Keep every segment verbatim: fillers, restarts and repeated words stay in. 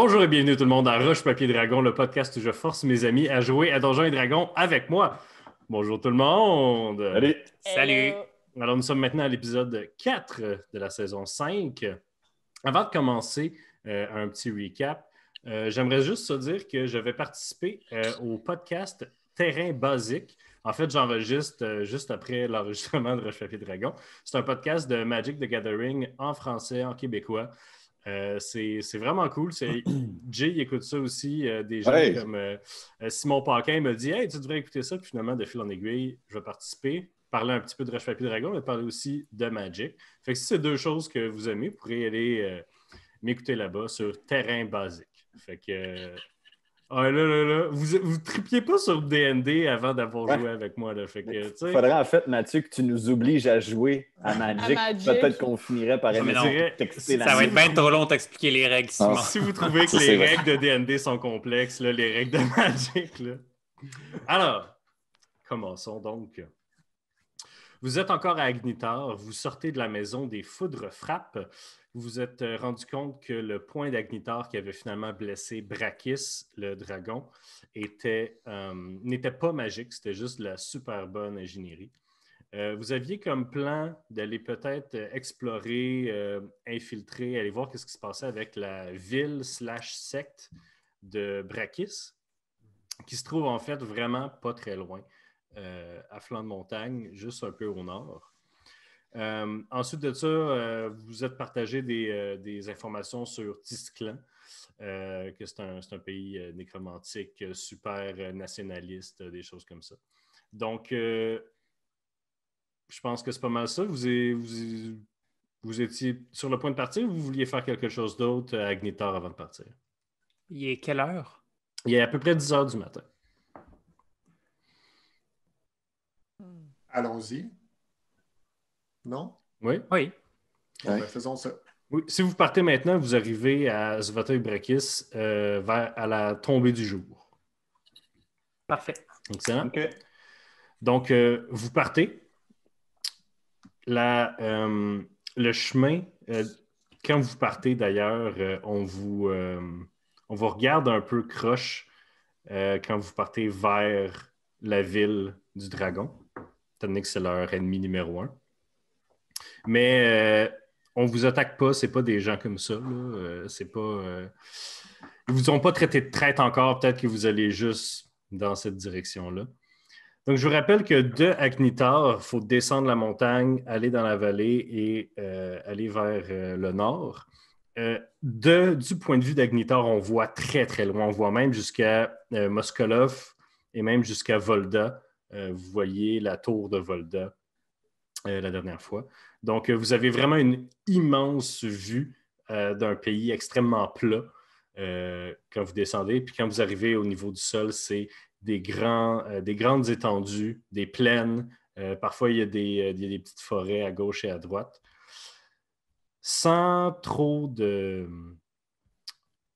Bonjour et bienvenue tout le monde à Roche Papier Dragon, le podcast où je force mes amis à jouer à Donjons et Dragons avec moi. Bonjour tout le monde! Salut! Salut! Hello. Alors nous sommes maintenant à l'épisode quatre de la saison cinq. Avant de commencer euh, un petit recap, euh, j'aimerais juste dire que j'avais participé euh, au podcast Terrain Basique. En fait, j'enregistre euh, juste après l'enregistrement de Roche Papier Dragon. C'est un podcast de Magic the Gathering en français, en québécois. Euh, c'est, c'est vraiment cool. C'est... Jay écoute ça aussi. Euh, des gens hey. comme euh, Simon Paquin me dit « Hey, tu devrais écouter ça. » Puis finalement, de fil en aiguille, je vais participer, parler un petit peu de Roche Papier Dragon, mais parler aussi de Magic. Fait que si c'est deux choses que vous aimez, vous pourrez aller euh, m'écouter là-bas sur Terrain Basique. Fait que... Euh... Ah là là là, vous ne tripiez pas sur D and D avant d'avoir ouais. joué avec moi. Là, fait que, il faudrait en fait, Mathieu, que tu nous obliges à jouer à Magic. À Magic. Peut-être qu'on finirait par aimer t'expliquer. Ça va être bien trop long t'expliquer les règles. Ah. Si vous trouvez que ça, les règles vrai. de D and D sont complexes, là, les règles de Magic. Là. Alors, commençons donc. Vous êtes encore à Agnitar, vous sortez de la maison des foudres frappes. Vous vous êtes rendu compte que le point d'Agnitar qui avait finalement blessé Bracchis, le dragon, était, euh, n'était pas magique, c'était juste de la super bonne ingénierie. Euh, vous aviez comme plan d'aller peut-être explorer, euh, infiltrer, aller voir ce qui se passait avec la ville slash secte de Bracchis, qui se trouve en fait vraiment pas très loin. Euh, à flanc de montagne, juste un peu au nord. Euh, ensuite de ça, euh, vous êtes partagé des, euh, des informations sur Tisclan, euh, que c'est un, c'est un pays euh, nécromantique, euh, super euh, nationaliste, euh, des choses comme ça. Donc, euh, je pense que c'est pas mal ça. Vous, est, vous, est, vous étiez sur le point de partir ou vous vouliez faire quelque chose d'autre à Agnitar avant de partir? Il est quelle heure? Il est à peu près dix heures du matin. Allons-y. Non? Oui. Oui. Bon, oui. Ben, faisons ça. Oui. Si vous partez maintenant, vous arrivez à Svatoy Bracchis euh, vers à la tombée du jour. Parfait. Excellent. Okay. Donc, euh, vous partez. La, euh, le chemin, euh, quand vous partez d'ailleurs, euh, on, vous, euh, on vous regarde un peu croche euh, quand vous partez vers la ville du dragon. Tandis que c'est leur ennemi numéro un. Mais euh, on ne vous attaque pas, ce n'est pas des gens comme ça. Là. Euh, c'est pas, euh... Ils ne vous ont pas traité de traître encore, peut-être que vous allez juste dans cette direction-là. Donc, je vous rappelle que de Agnitar, il faut descendre la montagne, aller dans la vallée et euh, aller vers euh, le nord. Euh, de, du point de vue d'Agnitar, on voit très, très loin. On voit même jusqu'à euh, Moskolov et même jusqu'à Volda. Euh, vous voyez la tour de Volda euh, la dernière fois. Donc, euh, vous avez vraiment une immense vue euh, d'un pays extrêmement plat euh, quand vous descendez. Puis quand vous arrivez au niveau du sol, c'est des, grands, euh, des grandes étendues, des plaines. Euh, parfois, il y a des, euh, il y a des petites forêts à gauche et à droite. Sans trop de...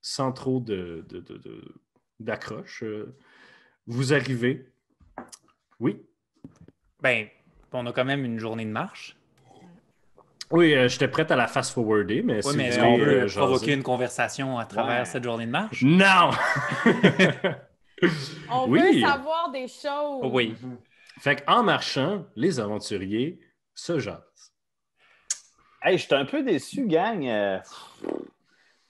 Sans trop de, de, de, de, d'accroche, euh, vous arrivez... Oui. Bien, on a quand même une journée de marche. Oui, euh, j'étais prête à la fast-forwarder, mais oui, si mais vous on veut jaser. Provoquer une conversation à travers ouais. cette journée de marche. Non! on oui. veut savoir des choses. Oui. Fait qu'en marchant, les aventuriers se jasent. Hey, je suis un peu déçu, gang. Euh,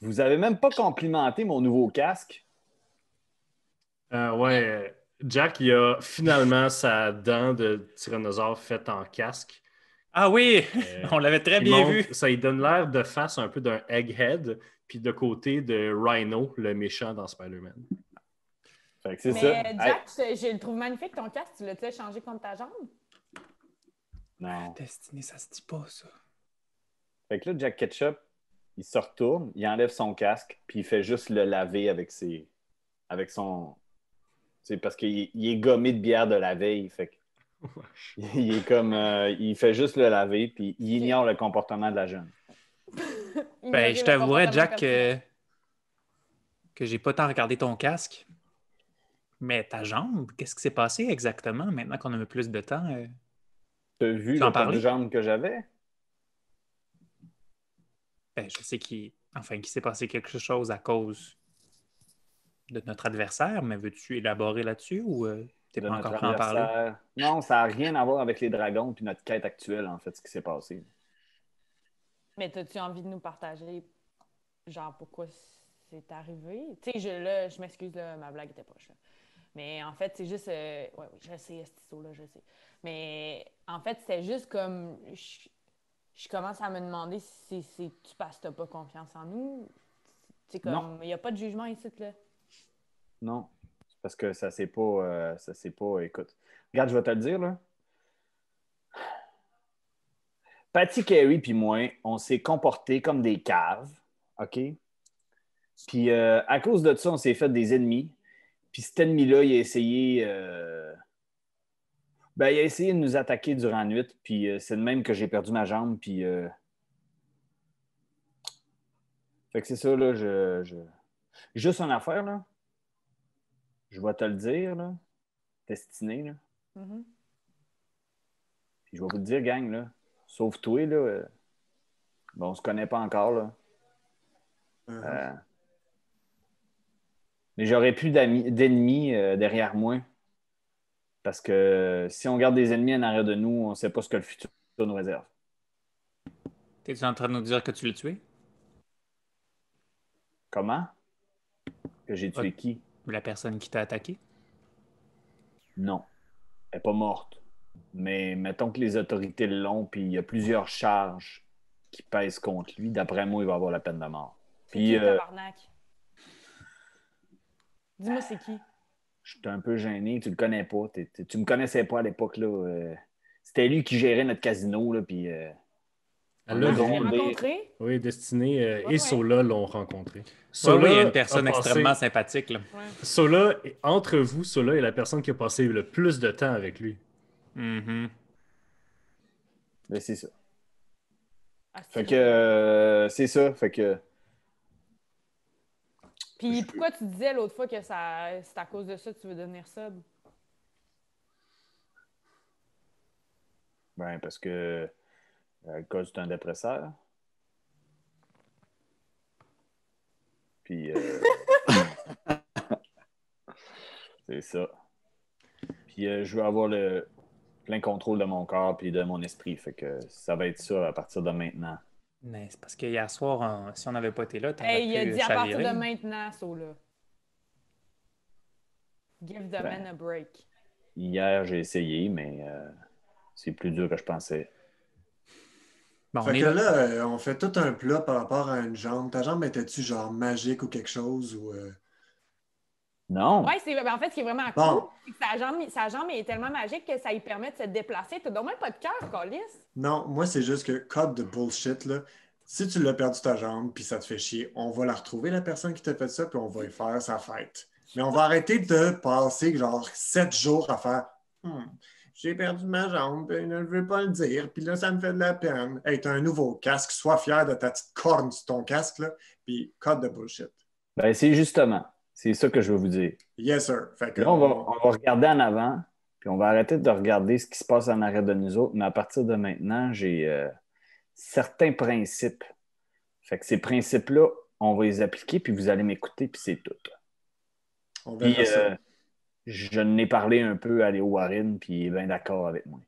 vous avez même pas complimenté mon nouveau casque. Euh, ouais... Jack, il a finalement sa dent de tyrannosaure faite en casque. Ah oui! Euh, on l'avait très bien montre, vu! Ça lui donne l'air de face un peu d'un egghead, puis de côté de Rhino, le méchant dans Spider-Man. Fait que c'est Mais ça. Jack, hey. je le trouve magnifique ton casque. Tu l'as-tu changé contre ta jambe? Non. Destiné, ça se dit pas, ça. Fait que là, Jack Ketchup, il se retourne, il enlève son casque, puis il fait juste le laver avec ses... avec son... C'est parce qu'il il est gommé de bière de la veille. Fait que, il est comme euh, il fait juste le laver puis il ignore le comportement de la jeune. Ben, je t'avouerais, Jack, que, que j'ai pas tant regardé ton casque. Mais ta jambe, qu'est-ce qui s'est passé exactement maintenant qu'on a plus de temps? Euh... T'as vu le temps de jambe que j'avais? Ben, je sais qu'il enfin qu'il s'est passé quelque chose à cause de notre adversaire, mais veux-tu élaborer là-dessus ou euh, t'es pas encore prêt à en parler? Non, ça n'a rien à voir avec les dragons puis notre quête actuelle, en fait, ce qui s'est passé. Mais t'as-tu envie de nous partager, genre, pourquoi c'est arrivé? Tu sais, je, là, je m'excuse, là, ma blague était poche. Là. Mais en fait, c'est juste... Euh... Oui, oui, je sais, Estiso, là, je sais. Mais en fait, c'était juste comme... Je, je commence à me demander si c'est si, tu passes, t'as pas confiance en nous. C'est comme... Il n'y a pas de jugement ici, là. Non, parce que ça c'est pas... Euh, ça c'est pas... Écoute, regarde, je vais te le dire, là. Patty, Carey puis moi, on s'est comportés comme des caves, OK? Puis euh, à cause de ça, on s'est fait des ennemis. Puis cet ennemi-là, il a essayé... Euh... Ben, il a essayé de nous attaquer durant la nuit, puis euh, c'est de même que j'ai perdu ma jambe, puis... Euh... Fait que c'est ça, là, je... je... Juste une affaire, là. Je vais te le dire, là. Destiné, là. Mm-hmm. Puis je vais vous le dire, gang, là. Sauf toi, là. Euh... Bon, on se connaît pas encore, là. Mm-hmm. euh... Mais j'aurais plus d'ennemis euh, derrière moi. Parce que euh, si on garde des ennemis en arrière de nous, on ne sait pas ce que le futur nous réserve. T'es-tu en train de nous dire que tu l'as tué? Comment? Que j'ai tué oh, qui? La personne qui t'a attaqué? Non. Elle n'est pas morte. Mais mettons que les autorités l'ont, puis il y a plusieurs charges qui pèsent contre lui. D'après moi, il va avoir la peine de mort. Puis, euh... dis-moi, c'est qui? Je suis un peu gêné. Tu le connais pas. T'es, t'es, tu me connaissais pas à l'époque. Là. Euh, c'était lui qui gérait notre casino. Là, puis, euh, on l'a rencontré? Oui, Destiné euh, ouais, et ouais. Sola l'ont rencontré. Sola est une personne extrêmement passé... sympathique. Là. Ouais. Sola, entre vous, Sola est la personne qui a passé le plus de temps avec lui. Mm-hmm. Mais c'est ça. Ah, c'est fait que euh, c'est ça. Fait que... Puis pourquoi tu disais l'autre fois que ça, c'est à cause de ça que tu veux devenir sub? Ben, parce que l'alcool, c'est un dépresseur. Puis. Euh... c'est ça. Puis euh, je veux avoir le plein contrôle de mon corps puis de mon esprit. Fait que ça va être ça à partir de maintenant. Mais c'est parce que hier soir, on, si on n'avait pas été là, t'aurais hey, pu chavirer. Il a dit chavirer. À partir de maintenant, Sola. Give the ben, man a break. Hier, j'ai essayé, mais euh, c'est plus dur que je pensais. Bon, fait que là, là, on fait tout un plat par rapport à une jambe. Ta jambe était-tu genre magique ou quelque chose? Ou euh... Non. Oui, c'est en fait, ce qui est vraiment bon. Cool, c'est que sa jambe, sa jambe est tellement magique que ça lui permet de se déplacer. T'as donc même pas de cœur, Colis. Non, moi, c'est juste que, code de bullshit, là, si tu l'as perdu ta jambe puis ça te fait chier, on va la retrouver, la personne qui t'a fait ça, puis on va y faire sa fête. Mais on va arrêter de passer, genre, sept jours à faire hmm, « J'ai perdu ma jambe, puis je ne veux pas le dire, puis là, ça me fait de la peine. » Hey, t'as un nouveau casque, sois fier de ta petite corne sur ton casque, là, puis code de bullshit. Ben, c'est justement... C'est ça que je veux vous dire. Yes, sir. Fait que... Là, on va, on va regarder en avant, puis on va arrêter de regarder ce qui se passe en arrière de nous autres. Mais à partir de maintenant, j'ai euh, certains principes. Fait que ces principes-là, on va les appliquer, puis vous allez m'écouter, puis c'est tout. On verra puis, ça. Euh, je n'ai parlé un peu à Léo Warren, puis il est bien d'accord avec moi.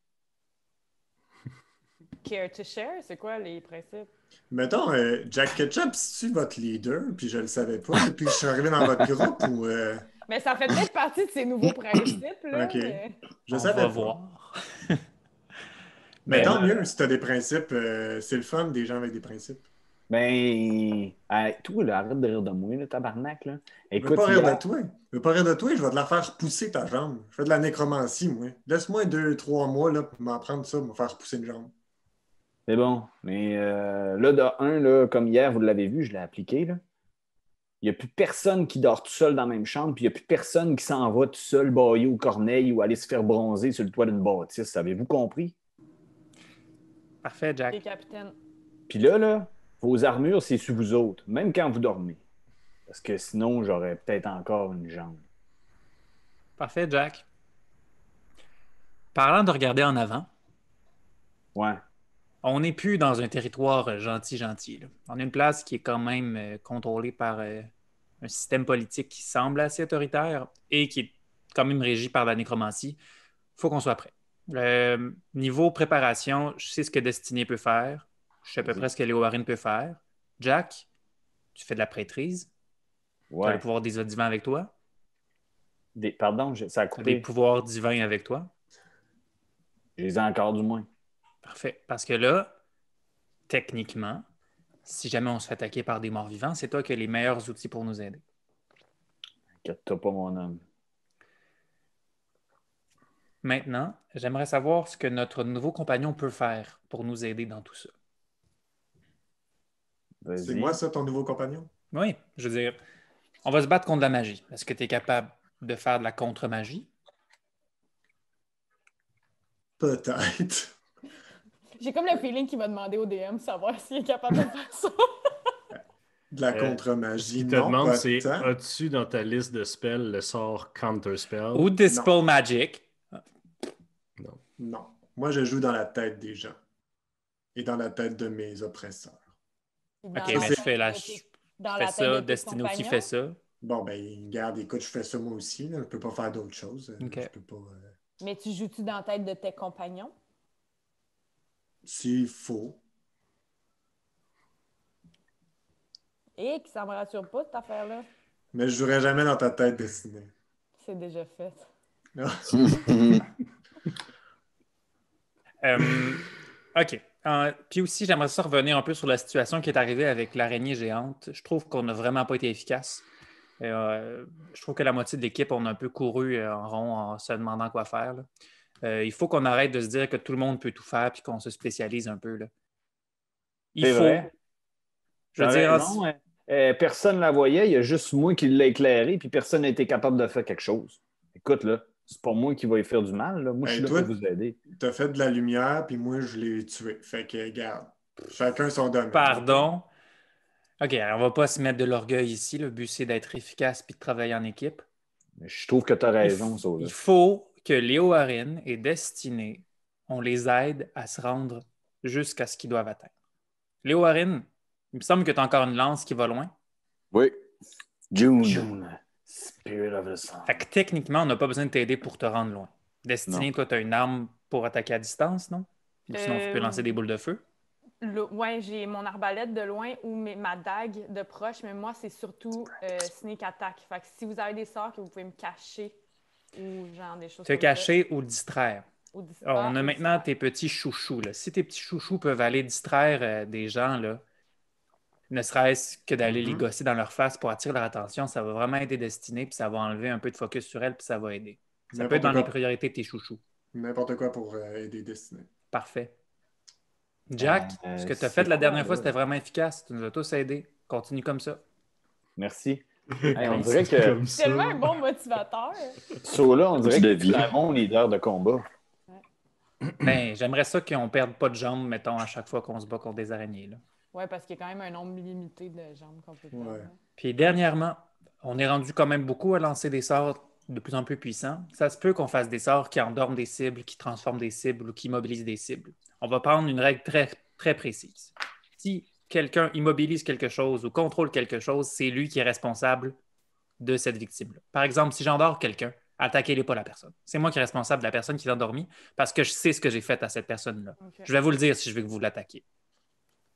Care to share, c'est quoi les principes? Mettons, euh, Jack Ketchup, c'est-tu votre leader? Puis je le savais pas depuis que je suis arrivé dans votre groupe ou... Euh... Mais ça fait peut-être partie de ces nouveaux principes, là. OK. Mais... Je On savais va pas. Voir. Mais ben, tant mieux, si t'as des principes, euh, c'est le fun, des gens avec des principes. Ben... Euh, toi, là, arrête de rire de moi, le tabarnak, là. Écoute, je veux pas rire de toi. Je veux pas rire de toi, je vais te la faire pousser ta jambe. Je fais de la nécromancie, moi. Laisse-moi deux, trois mois, là, pour m'en prendre ça, me faire pousser une jambe. C'est bon, mais euh, là, de un, là, comme hier, vous l'avez vu, je l'ai appliqué, là. Il n'y a plus personne qui dort tout seul dans la même chambre, puis il n'y a plus personne qui s'en va tout seul bailler au corneille ou aller se faire bronzer sur le toit d'une bâtisse. Avez-vous compris? Parfait, Jack. Capitaine. Puis là, là, vos armures, c'est sur vous autres, même quand vous dormez. Parce que sinon, j'aurais peut-être encore une jambe. Parfait, Jack. Parlant de regarder en avant. Ouais. On n'est plus dans un territoire gentil-gentil. On a une place qui est quand même contrôlée par euh, un système politique qui semble assez autoritaire et qui est quand même régi par la nécromancie, il faut qu'on soit prêt. Euh, niveau préparation, je sais ce que Destiné peut faire. Je sais à peu près ce que Léo Warren peut faire. Jack, tu fais de la prêtrise. Ouais. Tu as le pouvoir des divins avec toi. Des, pardon, ça a coupé. Des pouvoirs divins avec toi. Je les ai encore du moins. Parfait. Parce que là, techniquement, si jamais on se fait attaquer par des morts vivants, c'est toi qui as les meilleurs outils pour nous aider. Inquiète-toi pas, mon homme. Maintenant, j'aimerais savoir ce que notre nouveau compagnon peut faire pour nous aider dans tout ça. Vas-y. C'est moi, ça, ton nouveau compagnon? Oui, je veux dire, on va se battre contre la magie. Est-ce que tu es capable de faire de la contre-magie? Peut-être. J'ai comme le feeling qu'il m'a demandé au D M savoir s'il est capable de faire ça. De la contre-magie, euh, non, te demande, pas c'est, as-tu dans ta liste de spells le sort Counterspell? Ou Dispel Magic? Non. Non. Moi, je joue dans la tête des gens et dans la tête de mes oppresseurs. Dans OK, mais je fais, la... je fais ça. Destiné aussi fait ça. Bon, ben, regarde, écoute, je fais ça moi aussi. Là. Je ne peux pas faire d'autres choses. Okay. Je peux pas, euh... Mais tu joues-tu dans la tête de tes compagnons? S'il faut. Et que ça me rassure pas, cette affaire-là. Mais je ne jouerai jamais dans ta tête, Destiné. C'est déjà fait. Non. um, OK. Euh, puis aussi, j'aimerais ça revenir un peu sur la situation qui est arrivée avec l'araignée géante. Je trouve qu'on n'a vraiment pas été efficace. Euh, je trouve que la moitié de l'équipe, on a un peu couru en rond en se demandant quoi faire. Là. Euh, il faut qu'on arrête de se dire que tout le monde peut tout faire puis qu'on se spécialise un peu. Là. Il C'est faut... Vrai. Je veux dire, non, hein. euh, personne ne la voyait. Il y a juste moi qui l'ai éclairé puis personne n'a été capable de faire quelque chose. Écoute, là. C'est pas moi qui vais lui faire du mal. Là. Moi, ben, je suis toi, là pour vous aider. T'as fait de la lumière, puis moi, je l'ai tué. Fait que, regarde, chacun son domaine. Pardon. OK, alors on va pas se mettre de l'orgueil ici. Le but, c'est d'être efficace puis de travailler en équipe. Mais je trouve que t'as raison, ça. Il faut que Léo Warren et Destiné, on les aide à se rendre jusqu'à ce qu'ils doivent atteindre. Léo Warren, il me semble que t'as encore une lance qui va loin. Oui. June. June. Spirit of the Sun. Fait que techniquement, on n'a pas besoin de t'aider pour te rendre loin. Destiné, toi, tu as une arme pour attaquer à distance, non? Ou sinon, euh... tu peux lancer des boules de feu. Le... Oui, j'ai mon arbalète de loin ou mes... ma dague de proche, mais moi, c'est surtout euh, sneak attack. Fait que si vous avez des sorts que vous pouvez me cacher ou genre des choses. Te cacher ou distraire. ou distraire. Alors, on a maintenant tes petits chouchous. Là. Si tes petits chouchous peuvent aller distraire euh, des gens, là, ne serait-ce que d'aller mm-hmm. les gosser dans leur face pour attirer leur attention, ça va vraiment aider Destiné, puis ça va enlever un peu de focus sur elle, puis ça va aider. Ça N'importe peut être dans quoi. les priorités de tes chouchous. N'importe quoi pour aider Destiné. Parfait. Jack, euh, ce que tu as fait la dernière quoi, fois, c'était vraiment efficace. Tu nous as tous aidés. Continue comme ça. Merci. Hey, on dirait que... C'est tellement un bon motivateur. Sola, on dirait que c'est un bon leader de combat. Ouais. Ben, j'aimerais ça qu'on ne perde pas de jambes, mettons, à chaque fois qu'on se bat contre des araignées, là. Oui, parce qu'il y a quand même un nombre limité de jambes qu'on peut prendre. Ouais. Puis dernièrement, on est rendu quand même beaucoup à lancer des sorts de plus en plus puissants. Ça se peut qu'on fasse des sorts qui endorment des cibles, qui transforment des cibles ou qui immobilisent des cibles. On va prendre une règle très, très précise. Si quelqu'un immobilise quelque chose ou contrôle quelque chose, c'est lui qui est responsable de cette victime-là. Par exemple, si j'endors quelqu'un, attaquez-les pas la personne. C'est moi qui est responsable de la personne qui est endormie parce que je sais ce que j'ai fait à cette personne-là. Okay. Je vais vous le dire si je veux que vous l'attaquiez.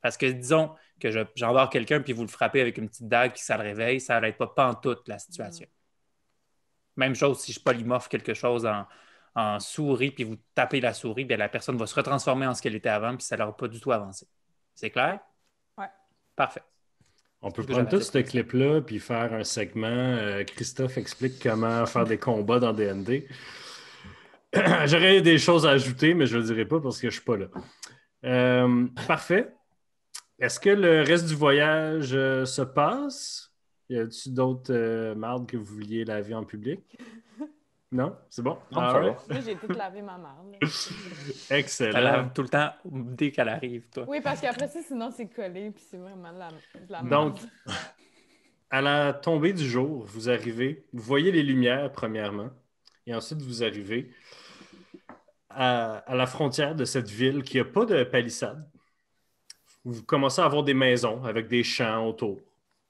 Parce que disons que je, j'endors quelqu'un puis vous le frappez avec une petite dague qui ça le réveille, ça n'arrête pas pantoute la situation. Mmh. Même chose si je polymorphe quelque chose en, en souris puis vous tapez la souris, bien la personne va se retransformer en ce qu'elle était avant puis ça n'aura pas du tout avancé. C'est clair? Oui. Parfait. On peut prendre tout ce clip-là puis faire un segment. Euh, Christophe explique comment faire des combats dans D and D. J'aurais des choses à ajouter, mais je ne le dirai pas parce que je ne suis pas là. Euh, parfait. Est-ce que le reste du voyage euh, se passe? Y a-t-il d'autres euh, mardes que vous vouliez laver en public? Non? C'est bon? Non, ah, ouais. Moi, j'ai tout lavé ma marde. Excellent. Elle lave tout le temps dès qu'elle arrive, toi. Oui, parce qu'après ça, sinon, c'est collé puis c'est vraiment de la, de la marde. Donc, à la tombée du jour, vous arrivez, vous voyez les lumières, premièrement, et ensuite, vous arrivez à, à la frontière de cette ville qui n'a pas de palissade. Vous commencez à avoir des maisons avec des champs autour,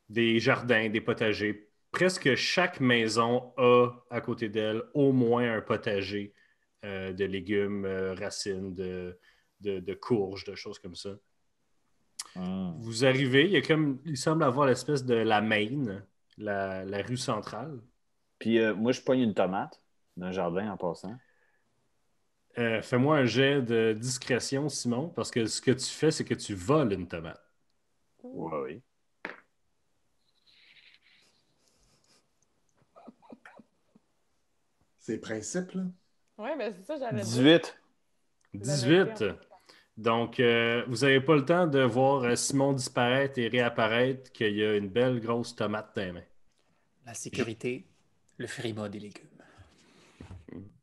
des jardins, des potagers, presque chaque maison a à côté d'elle au moins un potager euh, de légumes, euh, racines, de, de, de courges, de choses comme ça. Ah. Vous arrivez, il y a comme, il semble avoir l'espèce de la Main, la, la rue centrale. Puis euh, moi, je pogne une tomate d'un jardin en passant. Euh, Fais-moi un jet de discrétion, Simon, parce que ce que tu fais, c'est que tu voles une tomate. Ouais, oui. C'est principe, là? Oui, mais c'est ça, j'avais dix-huit. dix-huit. Donc, euh, vous n'avez pas le temps de voir Simon disparaître et réapparaître qu'il y a une belle grosse tomate dans les mains. La sécurité, le frima des légumes.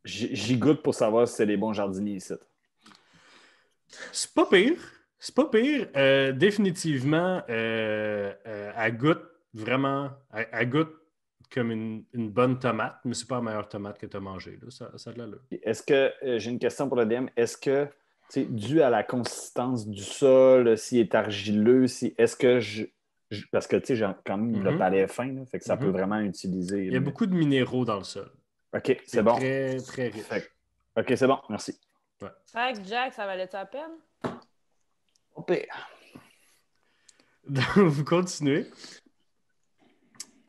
J'y goûte pour savoir si c'est les bons jardiniers ici. C'est pas pire. C'est pas pire. Euh, définitivement, euh, euh, elle goûte vraiment... Elle, elle goûte comme une, une bonne tomate, mais c'est pas la meilleure tomate que tu as mangée. Là. Ça, ça a de l'allure. Est-ce que... Euh, j'ai une question pour le D M. Est-ce que, dû à la consistance du sol, s'il est argileux, si, est-ce que... je je parce que, tu sais, j'ai quand même mm-hmm. le palais fin, là, fait que ça mm-hmm. peut vraiment utiliser... Il y a mais... beaucoup de minéraux dans le sol. OK, c'est bon. Très, très riche. OK, c'est bon. Merci. Ouais. Avec Jack, ça valait-tu la peine? Au pire. Vous continuez.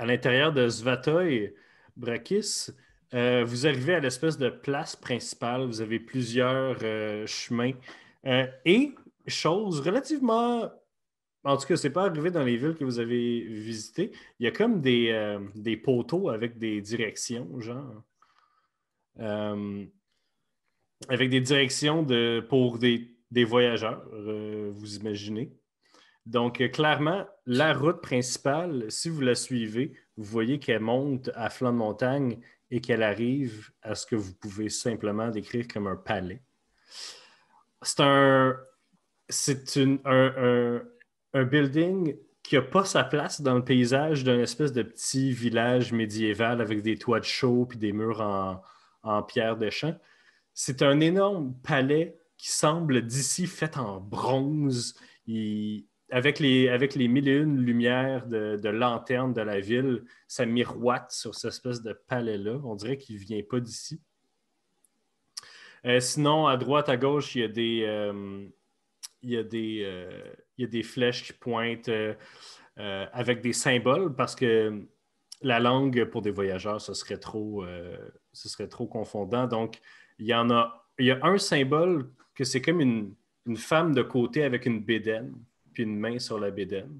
À l'intérieur de Svatoy Bracchis, euh, vous arrivez à l'espèce de place principale. Vous avez plusieurs euh, chemins. Euh, et chose relativement... En tout cas, ce n'est pas arrivé dans les villes que vous avez visitées. Il y a comme des, euh, des poteaux avec des directions, genre. Euh, avec des directions de, pour des, des voyageurs, euh, vous imaginez. Donc, euh, clairement, la route principale, si vous la suivez, vous voyez qu'elle monte à flanc de montagne et qu'elle arrive à ce que vous pouvez simplement décrire comme un palais. C'est un... C'est une... Un, un, un building qui n'a pas sa place dans le paysage d'un espèce de petit village médiéval avec des toits de chaux et des murs en, en pierre de champ. C'est un énorme palais qui semble d'ici fait en bronze. Il, avec, les, avec les mille et une lumières de, de lanterne de la ville, ça miroite sur cette espèce de palais-là. On dirait qu'il ne vient pas d'ici. Euh, sinon, à droite, à gauche, il y a des... Euh, il y a des... Euh, Il y a des flèches qui pointent euh, euh, avec des symboles parce que la langue pour des voyageurs, ce serait trop, euh, ce serait trop confondant. Donc, il y en a, il y a un symbole que c'est comme une, une femme de côté avec une bédaine, puis une main sur la bédaine.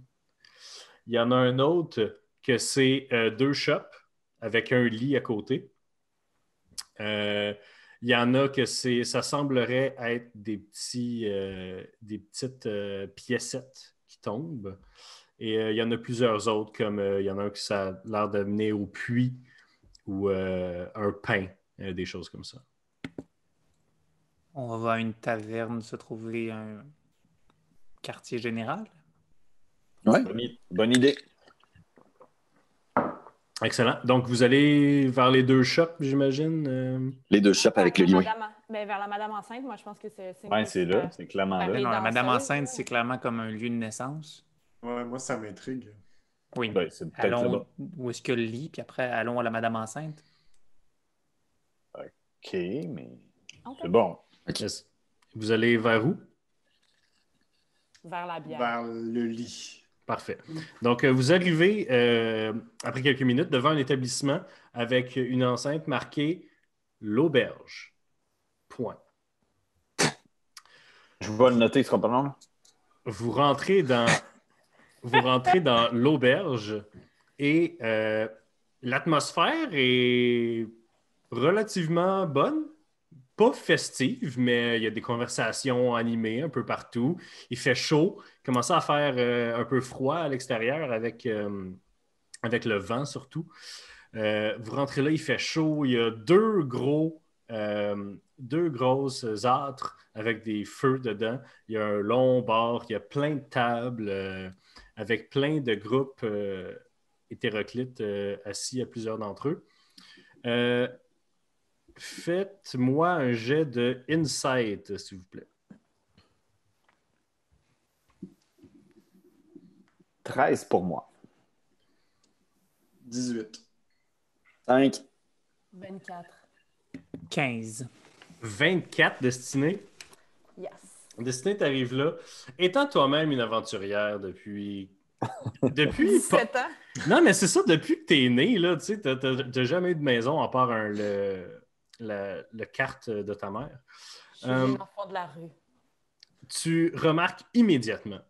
Il y en a un autre que c'est euh, deux chopes avec un lit à côté. Euh, Il y en a que c'est, ça semblerait être des, petits, euh, des petites euh, piécettes qui tombent. Et euh, il y en a plusieurs autres, comme euh, il y en a un qui ça a l'air de mener au puits ou euh, un pain, euh, des choses comme ça. On va voir une taverne se trouver un quartier général. Oui, bonne, bonne idée. Excellent. Donc, vous allez vers les deux shops, j'imagine? Euh... Les deux shops avec, avec le lion. Ben, vers la Madame Enceinte, moi, je pense que c'est... Oui, c'est là, c'est clairement là. Non, la Madame Enceinte, c'est clairement comme un lieu de naissance. Oui, moi, ça m'intrigue. Oui, ben, c'est peut-être allons... Où est-ce que le lit, puis après, allons à la Madame Enceinte. OK, mais... Okay. C'est bon. Okay. Vous allez vers où? Vers la bière. Vers le lit. Parfait. Donc, vous arrivez, euh, après quelques minutes, devant un établissement avec une enceinte marquée « L'auberge ». Point. Je vais le noter, ce sera pas long, là. Vous rentrez dans, vous rentrez dans l'auberge et euh, l'atmosphère est relativement bonne. Pas festive, mais il y a des conversations animées un peu partout. Il fait chaud. Il commence à faire euh, un peu froid à l'extérieur avec, euh, avec le vent surtout. Euh, vous rentrez là, il fait chaud. Il y a deux gros, euh, deux grosses âtres avec des feux dedans. Il y a un long bar. Il y a plein de tables euh, avec plein de groupes euh, hétéroclites euh, assis à plusieurs d'entre eux. Euh, Faites-moi un jet de insight, s'il vous plaît. treize pour moi. dix-huit. cinq. vingt-quatre. quinze. vingt-quatre, Destiné. Yes. Destiné, t'arrives là. Étant toi-même une aventurière depuis... depuis... sept ans. Non, mais c'est ça, depuis que t'es née, là, tu sais, t'as, t'as, t'as jamais eu de maison à part un, le, la, le carte de ta mère. Je suis euh, l'enfant de la rue. Tu remarques immédiatement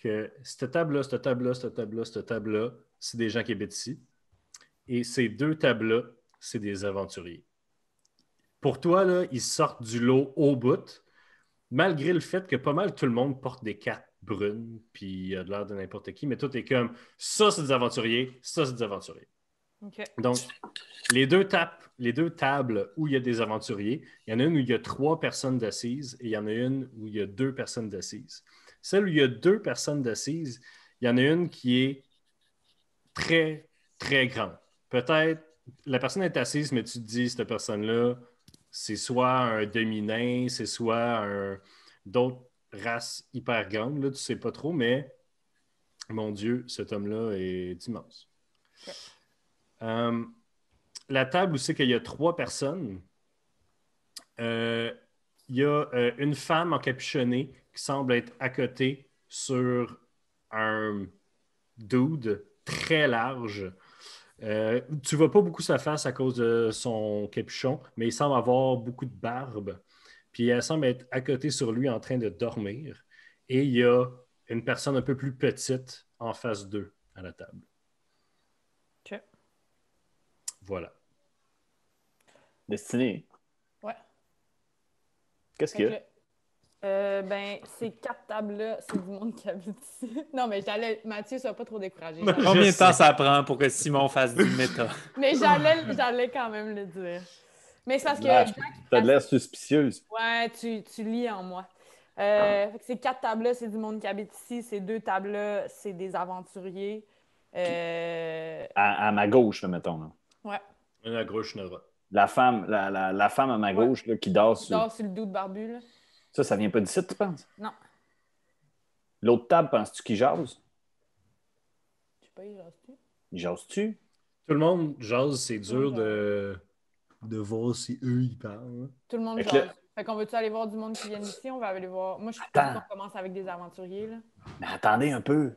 que cette table-là, cette table-là, cette table-là, cette table-là, c'est des gens qui habitent ici. Et ces deux tables-là, c'est des aventuriers. Pour toi, là, ils sortent du lot au bout, malgré le fait que pas mal tout le monde porte des cartes brunes, puis il a de l'air de n'importe qui, mais tout est comme ça, c'est des aventuriers, ça, c'est des aventuriers. Okay. Donc, les deux, tapes, les deux tables où il y a des aventuriers, il y en a une où il y a trois personnes d'assises et il y en a une où il y a deux personnes d'assises. Celle où il y a deux personnes d'assises, il y en a une qui est très, très grande. Peut-être, la personne est assise, mais tu te dis, cette personne-là, c'est soit un demi-nain, c'est soit un... d'autres races hyper grandes, là, tu sais pas trop, mais mon Dieu, cet homme-là est immense. Okay. Euh, la table où c'est qu'il y a trois personnes, euh, il y a euh, une femme encapuchonnée qui semble être à côté sur un dude très large. Euh, tu vois pas beaucoup sa face à cause de son capuchon, mais il semble avoir beaucoup de barbe. Puis elle semble être à côté sur lui en train de dormir. Et il y a une personne un peu plus petite en face d'eux à la table. OK. Voilà. Destiné. Ouais. Qu'est-ce qu'il y a? Euh, ben, ces quatre tables-là, c'est du monde qui habite ici. Non, mais j'allais... Mathieu, ça va pas trop découragé. Combien de temps ça prend pour que Simon fasse du méta? Mais j'allais, j'allais quand même le dire. Mais c'est parce que... Là, Jack, t'as de l'air suspicieuse. Ouais, tu, tu lis en moi. Euh, ah. Fait que ces quatre tables-là, c'est du monde qui habite ici. Ces deux tables-là, c'est des aventuriers. Euh... À, à ma gauche, mettons. Là. Ouais. À la gauche, Nora. La femme, la, la, la femme à ma ouais. gauche là, qui dort sur... dort sur le dos de barbu, là. Ça, ça vient pas d'ici, tu penses? Non. L'autre table, penses-tu qu'il jase? Je sais pas, il jase-tu? Il jase-tu? Tout le monde jase, c'est dur de... de voir si eux, ils parlent. Tout le monde avec jase. Le... Fait qu'on veut-tu aller voir du monde qui vient ici? On va aller voir... Moi, je suis pas sûr qu'on commence avec des aventuriers, là. Mais attendez un peu.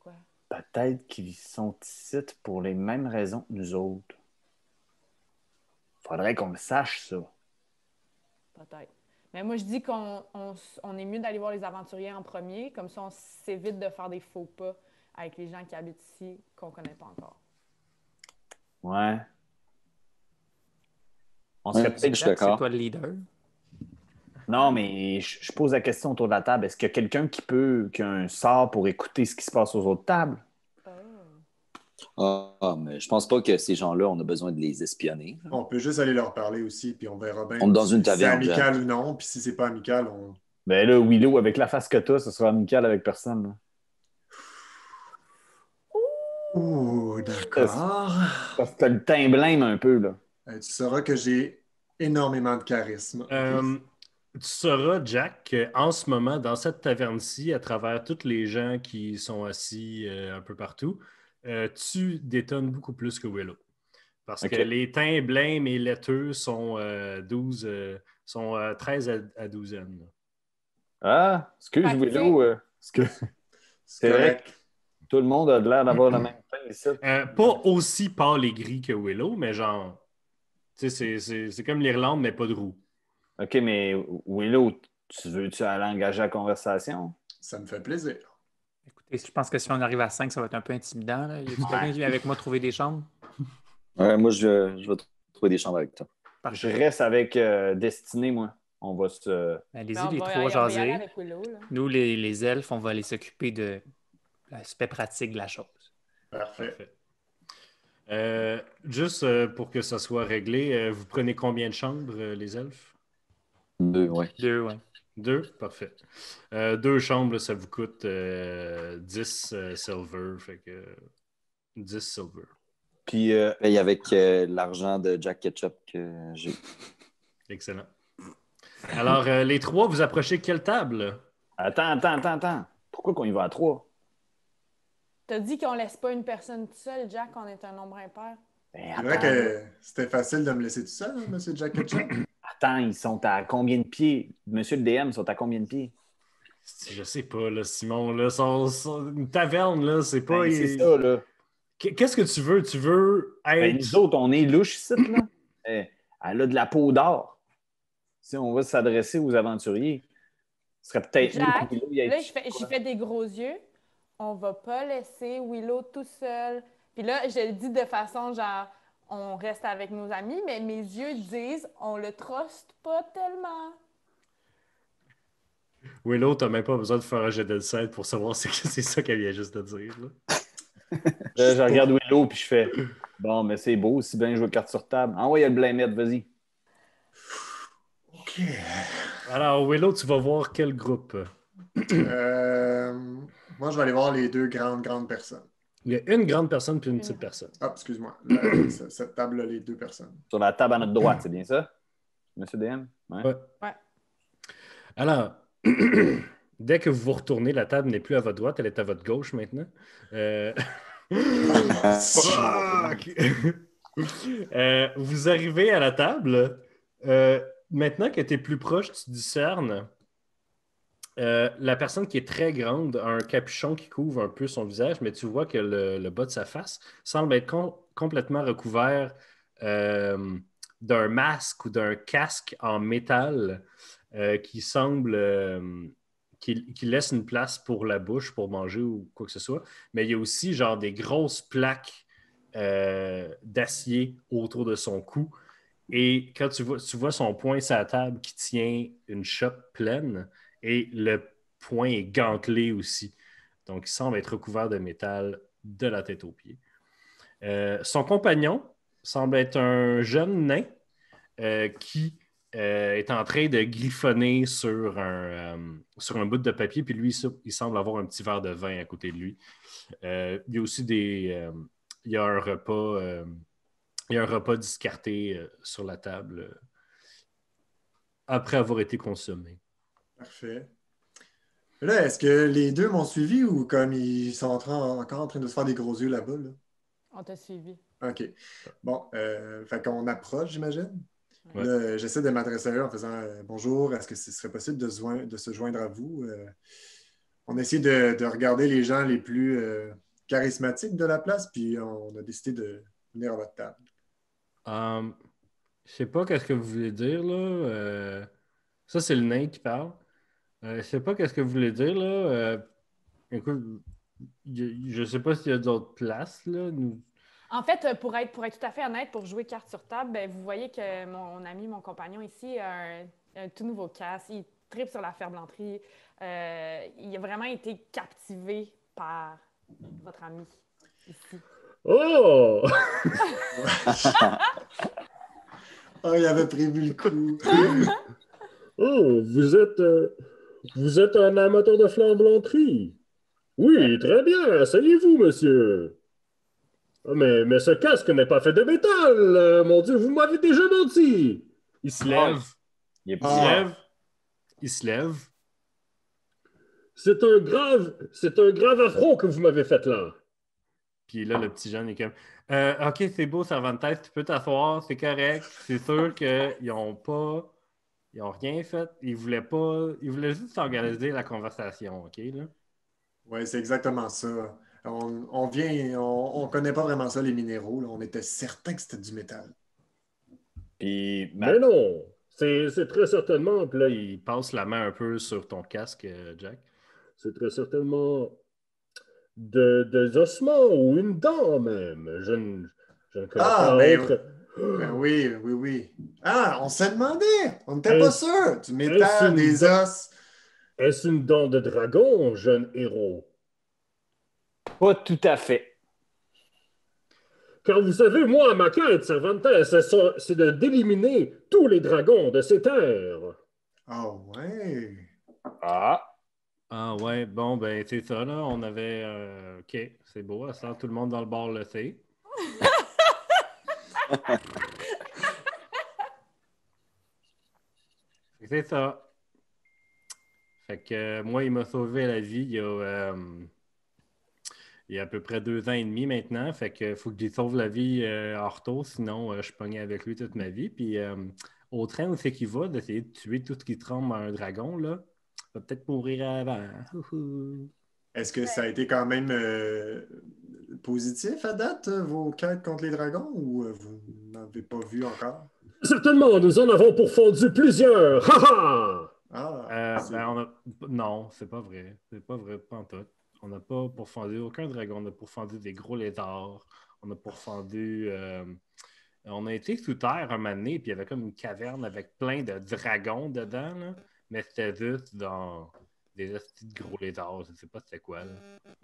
Quoi? Peut-être qu'ils sont ici pour les mêmes raisons que nous autres. Faudrait qu'on le sache, ça. Peut-être. Mais moi, je dis qu'on on, on est mieux d'aller voir les aventuriers en premier. Comme ça, on s'évite de faire des faux pas avec les gens qui habitent ici qu'on ne connaît pas encore. Ouais. On serait peut-être que c'est toi le leader. Non, mais je, je pose la question autour de la table. Est-ce qu'il y a quelqu'un qui peut, qui a un sort pour écouter ce qui se passe aux autres tables? Ah, oh, mais je pense pas que ces gens-là, on a besoin de les espionner. On peut juste aller leur parler aussi, puis on verra bien on dans une taverne, si c'est amical ou non, puis si c'est pas amical, on... Ben là, Willow, avec la face que t'as, ce sera amical avec personne. Ouh, d'accord. Parce que t'as le teint blême un peu, là. Euh, tu sauras que j'ai énormément de charisme. Euh, tu sauras, Jack, qu'en ce moment, dans cette taverne-ci, à travers tous les gens qui sont assis euh, un peu partout... Euh, tu détonnes beaucoup plus que Willow. Parce okay. que les teints blêmes et laiteux sont, euh, douze, euh, sont euh, treize à, à douzaine. Ah, excuse Patrick. Willow. Euh, excuse. C'est correct. Vrai que tout le monde a l'air d'avoir la même teinte ici. Euh, pas aussi pâle et gris que Willow, mais genre, tu sais, c'est, c'est, c'est comme l'Irlande, mais pas de roux. OK, mais Willow, tu veux-tu aller engager la conversation? Ça me fait plaisir. Et je pense que si on arrive à cinq, ça va être un peu intimidant. Là. Y a-t-il quelqu'un qui vient avec moi trouver des chambres? Ouais, moi, je, je vais trouver des chambres avec toi. Parfait. Je reste avec euh, Destiné, moi. On va se... Allez-y, ben, les va, trois jaser. Nous, les, les elfes, on va aller s'occuper de l'aspect pratique de la chose. Parfait. Parfait. Euh, juste euh, pour que ça soit réglé, euh, vous prenez combien de chambres, euh, les elfes? Deux, oui. Deux, oui. Deux? Parfait. Euh, deux chambres, ça vous coûte euh, dix euh, silver. Fait que euh, dix silver. Puis, euh, paye avec euh, l'argent de Jack Ketchup que j'ai. Excellent. Alors, euh, les trois, vous approchez quelle table? Attends, attends, attends, attends. Pourquoi qu'on y va à trois? T'as dit qu'on laisse pas une personne toute seule, Jack, on est un nombre impair. Ben, c'est vrai que c'était facile de me laisser tout seul, hein, monsieur Jack Ketchup. Attends, ils sont à combien de pieds? Monsieur le D M, ils sont à combien de pieds? Je sais pas, là, Simon, là, son, son, une taverne, là, c'est pas... Ben, c'est il... ça, là. Qu'est-ce que tu veux? Tu veux être... Ben, nous autres, on est louches ici, là. Elle a de la peau d'or. Si on va s'adresser aux aventuriers, ce serait peut-être... Jack, Willow, il là, je fais, je fais des gros yeux. On va pas laisser Willow tout seul. Puis là, je le dis de façon genre, on reste avec nos amis, mais mes yeux disent, on le truste pas tellement. Willow, t'as même pas besoin de faire un jet de set pour savoir si c'est ça qu'elle vient juste de dire. Là. Là, je regarde Willow puis je fais bon, mais c'est beau, si bien jouer carte sur table. Envoyez le blindette, vas-y. OK. Alors, Willow, tu vas voir quel groupe? Euh, moi, je vais aller voir les deux grandes, grandes personnes. Il y a une grande personne puis une petite personne. Ah, excuse-moi. Là, cette table-là, les deux personnes. Sur la table à notre droite, c'est bien ça? Monsieur D M? Ouais. Ouais. Ouais. Alors, dès que vous vous retournez, la table n'est plus à votre droite, elle est à votre gauche maintenant. Euh... euh, vous arrivez à la table. Euh, maintenant que tu es plus proche, tu discernes euh, la personne qui est très grande a un capuchon qui couvre un peu son visage, mais tu vois que le, le bas de sa face semble être com- complètement recouvert euh, d'un masque ou d'un casque en métal euh, qui semble... Euh, Qui, qui laisse une place pour la bouche, pour manger ou quoi que ce soit. Mais il y a aussi genre des grosses plaques euh, d'acier autour de son cou. Et quand tu vois, tu vois son poing sur la table qui tient une chope pleine et le poing est gantelé aussi. Donc, il semble être recouvert de métal de la tête aux pieds. Euh, son compagnon semble être un jeune nain euh, qui... Euh, est en train de griffonner sur un, euh, sur un bout de papier, puis lui, il semble avoir un petit verre de vin à côté de lui. Euh, il y a aussi des... Euh, il y a un repas... Euh, il y a un repas discarté euh, sur la table euh, après avoir été consommé. Parfait. Là, est-ce que les deux m'ont suivi ou comme ils sont en train, encore en train de se faire des gros yeux là-bas? Là? On t'a suivi. OK. Bon, euh, fait qu'on approche, j'imagine? Ouais. Là, j'essaie de m'adresser à eux en faisant euh, bonjour, est-ce que ce serait possible de se joindre, de se joindre à vous? Euh, on a essayé de, de regarder les gens les plus euh, charismatiques de la place, puis on a décidé de venir à votre table. Um, je sais pas qu'est-ce que vous voulez dire, là. Euh, ça, c'est le nain qui parle. Euh, je sais pas qu'est-ce que vous voulez dire, là. Euh, écoute, je sais pas s'il y a d'autres places, là. Nous... En fait, pour être, pour être tout à fait honnête, pour jouer carte sur table, ben, vous voyez que mon ami, mon compagnon ici, a un, un tout nouveau casque. Il tripe sur la ferblanterie. Euh, il a vraiment été captivé par votre ami ici. Oh! Oh, il avait prévu le coup. Oh, vous êtes, euh, vous êtes un amateur de ferblanterie. Oui, très bien. Asseyez-vous, monsieur. Mais, mais ce casque n'est pas fait de métal! Euh, mon Dieu, vous m'avez déjà menti! Il se lève. Il est pas... Il se lève. Il se lève. C'est un grave... C'est un grave affront que vous m'avez fait là. Puis là, le petit jeune est comme... Euh, OK, c'est beau, Cervantes, tu peux t'asseoir, c'est correct. C'est sûr qu'ils n'ont pas... Ils n'ont rien fait. Ils voulaient pas... Ils voulaient juste s'organiser la conversation, OK, là? Oui, c'est exactement ça. On, on vient, on, on connaît pas vraiment ça, les minéraux. Là. On était certain que c'était du métal. Puis, ma... Mais non! C'est, c'est très certainement... Puis là, il passe la main un peu sur ton casque, Jack. C'est très certainement de, des ossements ou une dent, même. Je ne, je ne connais ah, pas mais autre... Ben oui, oui, oui. Ah, on s'est demandé! On n'était pas sûr! Du métal, des dent... os... Est-ce une dent de dragon, jeune héros? Pas tout à fait. Car vous savez, moi, ma quête, Cervantes, c'est, c'est de d'éliminer tous les dragons de ces terres. Ah ouais. Ah. Ah ouais, bon, ben, c'est ça, là. On avait... Euh, OK, c'est beau. À ça, tout le monde dans le bar le sait. C'est ça. Fait que euh, moi, il m'a sauvé la vie. Il y a... Euh, il y a à peu près deux ans et demi maintenant. Fait que faut que j'y sauve la vie euh, hors taux, sinon euh, je pognais avec lui toute ma vie. Puis euh, au train où c'est qu'il va, d'essayer de tuer tout ce qui tremble à un dragon, là, va peut-être mourir avant. Est-ce que ça a été quand même euh, positif à date, vos quêtes contre les dragons, ou euh, vous n'avez pas vu encore? Certainement, nous en avons pourfondu plusieurs! Ha ah, euh, ben, on a... Non, c'est pas vrai. C'est pas vrai, pantoute. On n'a pas pourfendu aucun dragon. On a pourfendu des gros lézards. On a pourfendu... Euh... On a été sous terre un moment donné, puis il y avait comme une caverne avec plein de dragons dedans, là. Mais c'était juste dans des petits gros lézards. Je ne sais pas c'était quoi, là.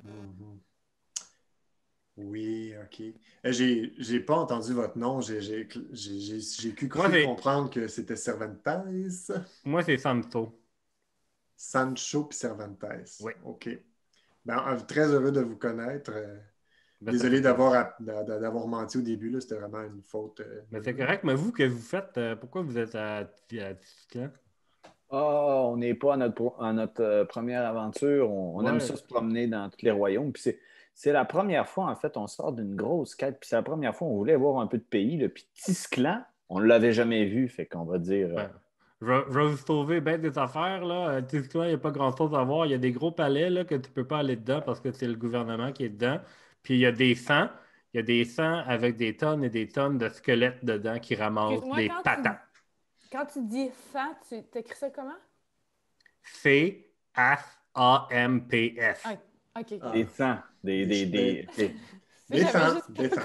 Mm-hmm. Oui, OK. J'ai, j'ai pas entendu votre nom. J'ai, j'ai, j'ai, j'ai cru ouais, comprendre que c'était Cervantes. Moi, c'est Sancho. Sancho puis Cervantes. Oui. OK. Ben, très heureux de vous connaître. Ben, désolé d'avoir, d'avoir menti au début. Là, c'était vraiment une faute. Mais c'est correct. Mais vous, que vous faites? Pourquoi vous êtes à Tisclan? Ah, on n'est pas à notre, à notre première aventure. On, on ouais. aime ça se promener dans tous les royaumes. Puis c'est... C'est la première fois, en fait, on sort d'une grosse quête, puis c'est la première fois on voulait voir un peu de pays, là, puis Tisclan, on ne l'avait jamais vu, fait qu'on va dire... Euh... Ben, je vais vous sauver bien des affaires, là. Tisclan, il n'y a pas grand-chose à voir. Il y a des gros palais, là, que tu ne peux pas aller dedans parce que c'est le gouvernement qui est dedans. Puis il y a des sangs, il y a des sangs avec des tonnes et des tonnes de squelettes dedans qui ramassent des quand patates. Tu... Quand tu dis sang, tu écris ça comment? C A M P S. Okay. Okay. Ah. Des sangs. Des, des, des, des, des sangs. Des sangs.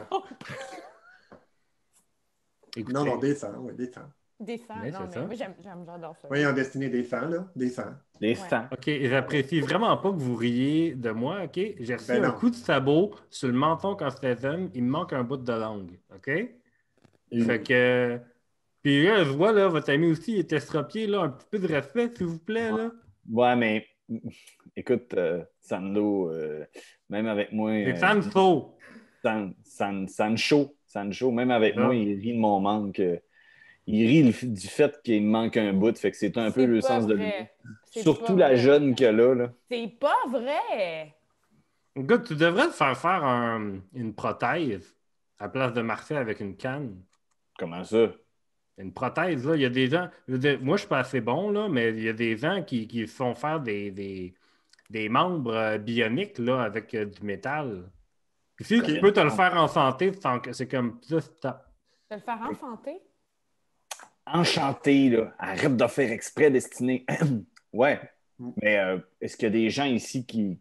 Non, non, des sangs, oui, des sangs. Des sangs, non, mais ça. Moi, j'aime, j'aime, j'adore ça. Oui, en destinée des sangs, là, des sangs. Des sangs. Ouais. OK, j'apprécie vraiment pas que vous riez de moi, OK? J'ai reçu ben un non. coup de sabot sur le menton quand c'était jeune, il me manque un bout de langue, OK? Mm. Fait que... Puis là, je vois, là, votre ami aussi, il est estropié, là, un petit peu de respect, s'il vous plaît, là. Ouais, mais... Écoute, euh, Sando, euh, même avec moi... Euh, c'est Sancho! San, San, Sancho, Sancho, même avec non. moi, il rit de mon manque. Euh, il rit le, du fait qu'il me manque un bout, fait que c'est un c'est peu le sens vrai. de lui. Surtout la vrai. jeune que là, là. C'est pas vrai! Écoute, tu devrais te faire faire un, une prothèse à place de marcher avec une canne. Comment ça? Une prothèse, là. Il y a des gens... Je veux dire, moi, je suis pas assez bon, là, mais il y a des gens qui, qui font faire des, des, des membres bioniques, là, avec euh, du métal. Puis si okay. tu peux te le faire enfanter, c'est comme... Te le faire enfanter? Enchanté, là. Arrête de faire exprès, Destiné. Ouais. Mm. Mais euh, est-ce qu'il y a des gens ici qui...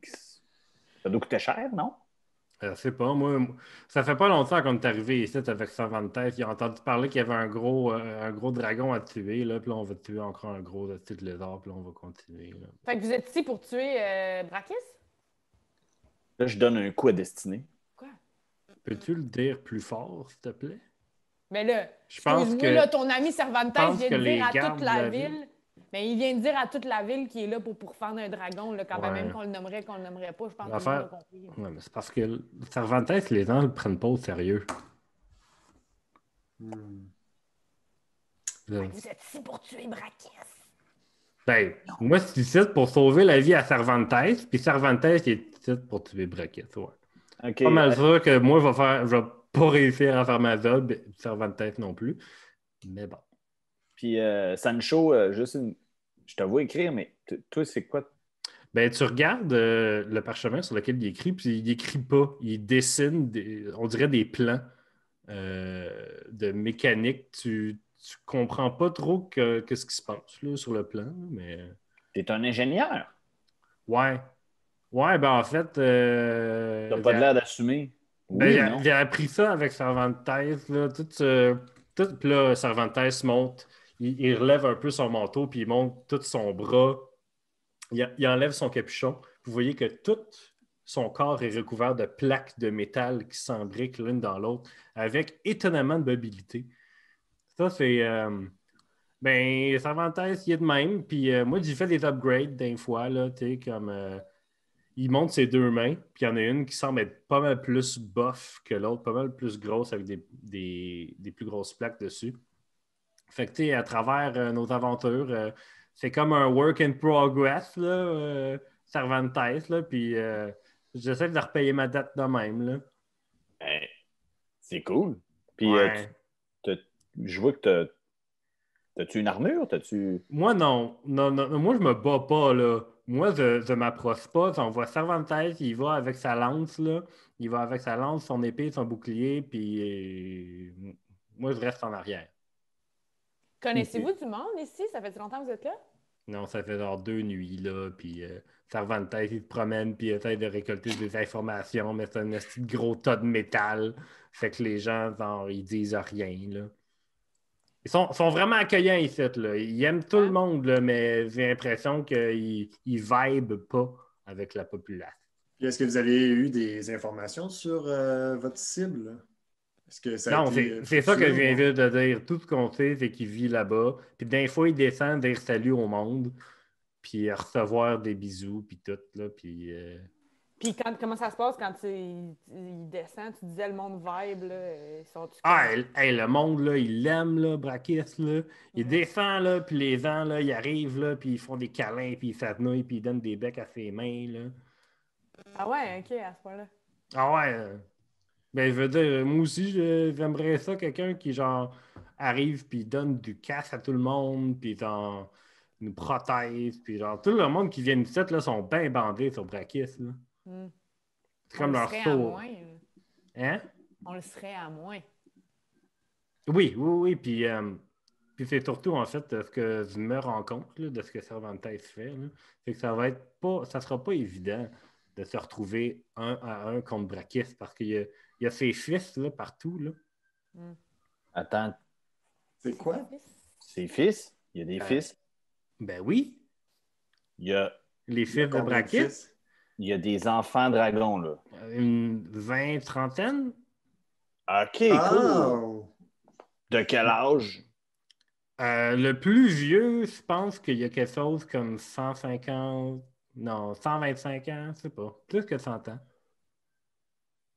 Ça doit coûter cher, non? Je sais pas, moi, ça fait pas longtemps qu'on est arrivé ici avec Cervantes. Il a entendu parler qu'il y avait un gros, un gros dragon à tuer, là, puis là, on va tuer encore un gros petit lézard, puis là, on va continuer. Là. Fait que vous êtes ici pour tuer euh, Bracchis? Là, je donne un coup à Destiné. Quoi? Peux-tu le dire plus fort, s'il te plaît? Mais là, je pense que là, ton ami Cervantes vient de dire à toute la ville... ville... Mais il vient de dire à toute la ville qui est là pour pourfendre un dragon, là, quand ouais. même qu'on le nommerait, qu'on le nommerait pas, je pense L'affaire... qu'on l'a compris. Oui, mais c'est parce que Cervantes, les gens ne le prennent pas au sérieux. Hmm. Là... Vous êtes ici pour tuer Bracchis. Ben, moi, c'est ici pour sauver la vie à Cervantes, puis Cervantes est ici pour tuer Bracchis. Ouais. Okay, pas mal sûr ouais. que moi, je vais faire... je vais pas réussir à faire ma job, Cervantes non plus, mais bon. Puis euh, Sancho, euh, juste une... je te vois écrire, mais t- toi, c'est quoi? Ben, tu regardes euh, le parchemin sur lequel il écrit, puis il écrit pas. Il dessine, des, on dirait, des plans euh, de mécanique. Tu, tu comprends pas trop que, que ce qui se passe là, sur le plan, mais... T'es un ingénieur? Ouais. Ouais, ben en fait... Euh, T'as pas de l'air d'assumer? Ben, oui, j'ai, non? j'ai appris ça avec Cervantes, là, tout... Euh, tout, puis là, Cervantes monte, il, il relève un peu son manteau, puis il monte tout son bras, il, il enlève son capuchon. Vous voyez que tout son corps est recouvert de plaques de métal qui s'embriquent l'une dans l'autre, avec étonnamment de mobilité. Ça, c'est... Euh, ben, Cervantes, il est de même, puis euh, moi, j'ai fait des upgrades des fois, là, tu sais, comme... Euh, il monte ses deux mains, puis il y en a une qui semble être pas mal plus bof que l'autre, pas mal plus grosse avec des, des, des plus grosses plaques dessus. Fait que, tu sais, à travers euh, nos aventures, euh, c'est comme un work in progress, là, euh, Cervantes, là, puis euh, J'essaie de leur payer ma date de même, là. Hey, c'est cool. Puis, ouais. euh, je vois que t'as... T'as-tu une armure? T'as-tu... Moi, non. non, non. Moi, je me bats pas, là. Moi, je, je m'approche pas. On voit Cervantes, il va avec sa lance, là. Il va avec sa lance, son épée, son bouclier, puis... Moi, je reste en arrière. Connaissez-vous du monde ici? Ça fait longtemps que vous êtes là? Non, ça fait genre deux nuits, là, puis euh, Cervantes, il se promène, puis il essaie de récolter des informations, mais c'est un petit gros tas de métal. Fait que les gens, genre, ils disent rien, là. Ils sont, sont vraiment accueillants, ici, là. Ils aiment tout le monde, là, mais j'ai l'impression qu'ils ils vibent pas avec la population. Puis est-ce que vous avez eu des informations sur euh, votre cible? Est-ce que ça non, c'est, c'est ça que je viens juste de dire. Tout ce qu'on sait, c'est qu'il vit là-bas. Puis d'un fois, il descend dire salut au monde, puis recevoir des bisous, puis tout, là, puis... Euh... Puis quand, comment ça se passe quand il, il descend? Tu disais le monde vibe, là. Sont ah, il, hey, le monde, là, il l'aime, là, Bracchis, là. Il mm. descend, là, puis les gens, là, ils arrivent, là, puis ils font des câlins, puis ils s'agenouillent, puis ils donnent des becs à ses mains, là. Ah ouais, OK, à ce point-là. Ah ouais, ben, je veux dire, moi aussi, je, j'aimerais ça, quelqu'un qui, genre, arrive puis donne du cash à tout le monde, puis genre, nous protège, puis genre, tout le monde qui vient ici, là, sont bien bandés sur Bracchis, là. Mm. C'est comme on leur saut. Hein? On le serait à moins. Oui, oui, oui. Puis, euh, puis c'est surtout, en fait, ce que je me rends compte là, de ce que Cervantes fait, là, c'est que ça va être pas, ça sera pas évident de se retrouver un à un contre Bracchis parce qu'il y a, il y a ses fils là, partout. Là. Mm. Attends. C'est, c'est quoi? Ses fils? Il y a des ben, fils? Ben oui. Il y a. Les fils a de Bracchis? Il y a des enfants dragons, là. Une vingt, trentaine? OK, cool. De quel âge? Euh, le plus vieux, je pense qu'il y a quelque chose comme cent cinquante... Non, cent vingt-cinq ans, je sais pas. Plus que cent ans.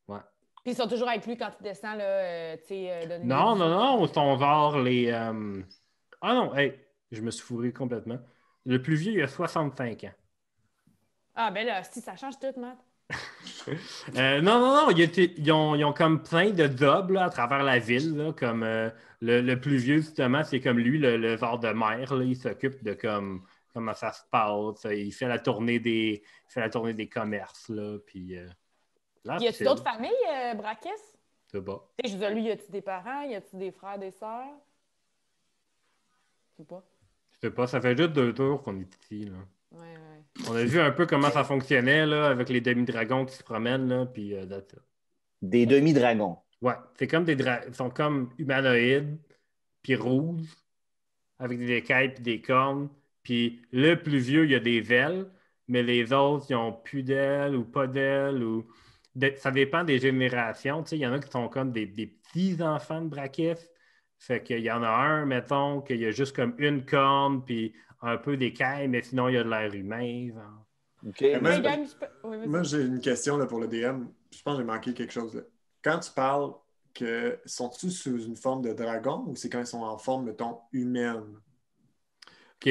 Ouais. Puis ils sont toujours avec lui quand il descend, là, euh, tu sais... Euh, non, non, non, ils sont genre les... Euh... Ah non, hey, je me suis fourré complètement. Le plus vieux, il a soixante-cinq ans. Ah, ben là, si, ça change tout, Matt. euh, non, non, non. Ils, ils, ont, ils ont comme plein de jobs là, à travers la ville. Là, comme euh, le, le plus vieux, justement, c'est comme lui, le, le genre de maire. Là, il s'occupe de comme, comment ça se passe. Il fait la tournée des, il fait la tournée des commerces. Là, puis, euh, là, y a-t-il d'autres familles, euh, Bracchis? C'est bon. Je vous ai lu, y a-t-il des parents? Y a-t-il des frères, des sœurs? Je sais pas. Je sais pas. Ça fait juste deux tours qu'on est ici, là. Ouais, ouais. On a vu un peu comment ça fonctionnait là, avec les demi-dragons qui se promènent. Là, puis, euh, là, des demi-dragons? Ouais, c'est comme des dra- ils sont comme humanoïdes, puis rouges, avec des écailles puis des cornes. Puis le plus vieux, il y a des ailes, mais les autres, ils n'ont plus d'ailes ou pas d'ailes. Ou... De... Ça dépend des générations. Tu sais, il y en a qui sont comme des, des petits-enfants de Bracchis. Fait qu'il y en a un, mettons, qu'il y a juste comme une corne, puis... un peu d'écailles, mais sinon, il y a de l'air humain. Genre. Okay. Moi, je... Moi, j'ai une question là, pour le D M. Je pense que j'ai manqué quelque chose. Là. Quand tu parles que sont-ils sous une forme de dragon ou c'est quand ils sont en forme, mettons, humaine? OK.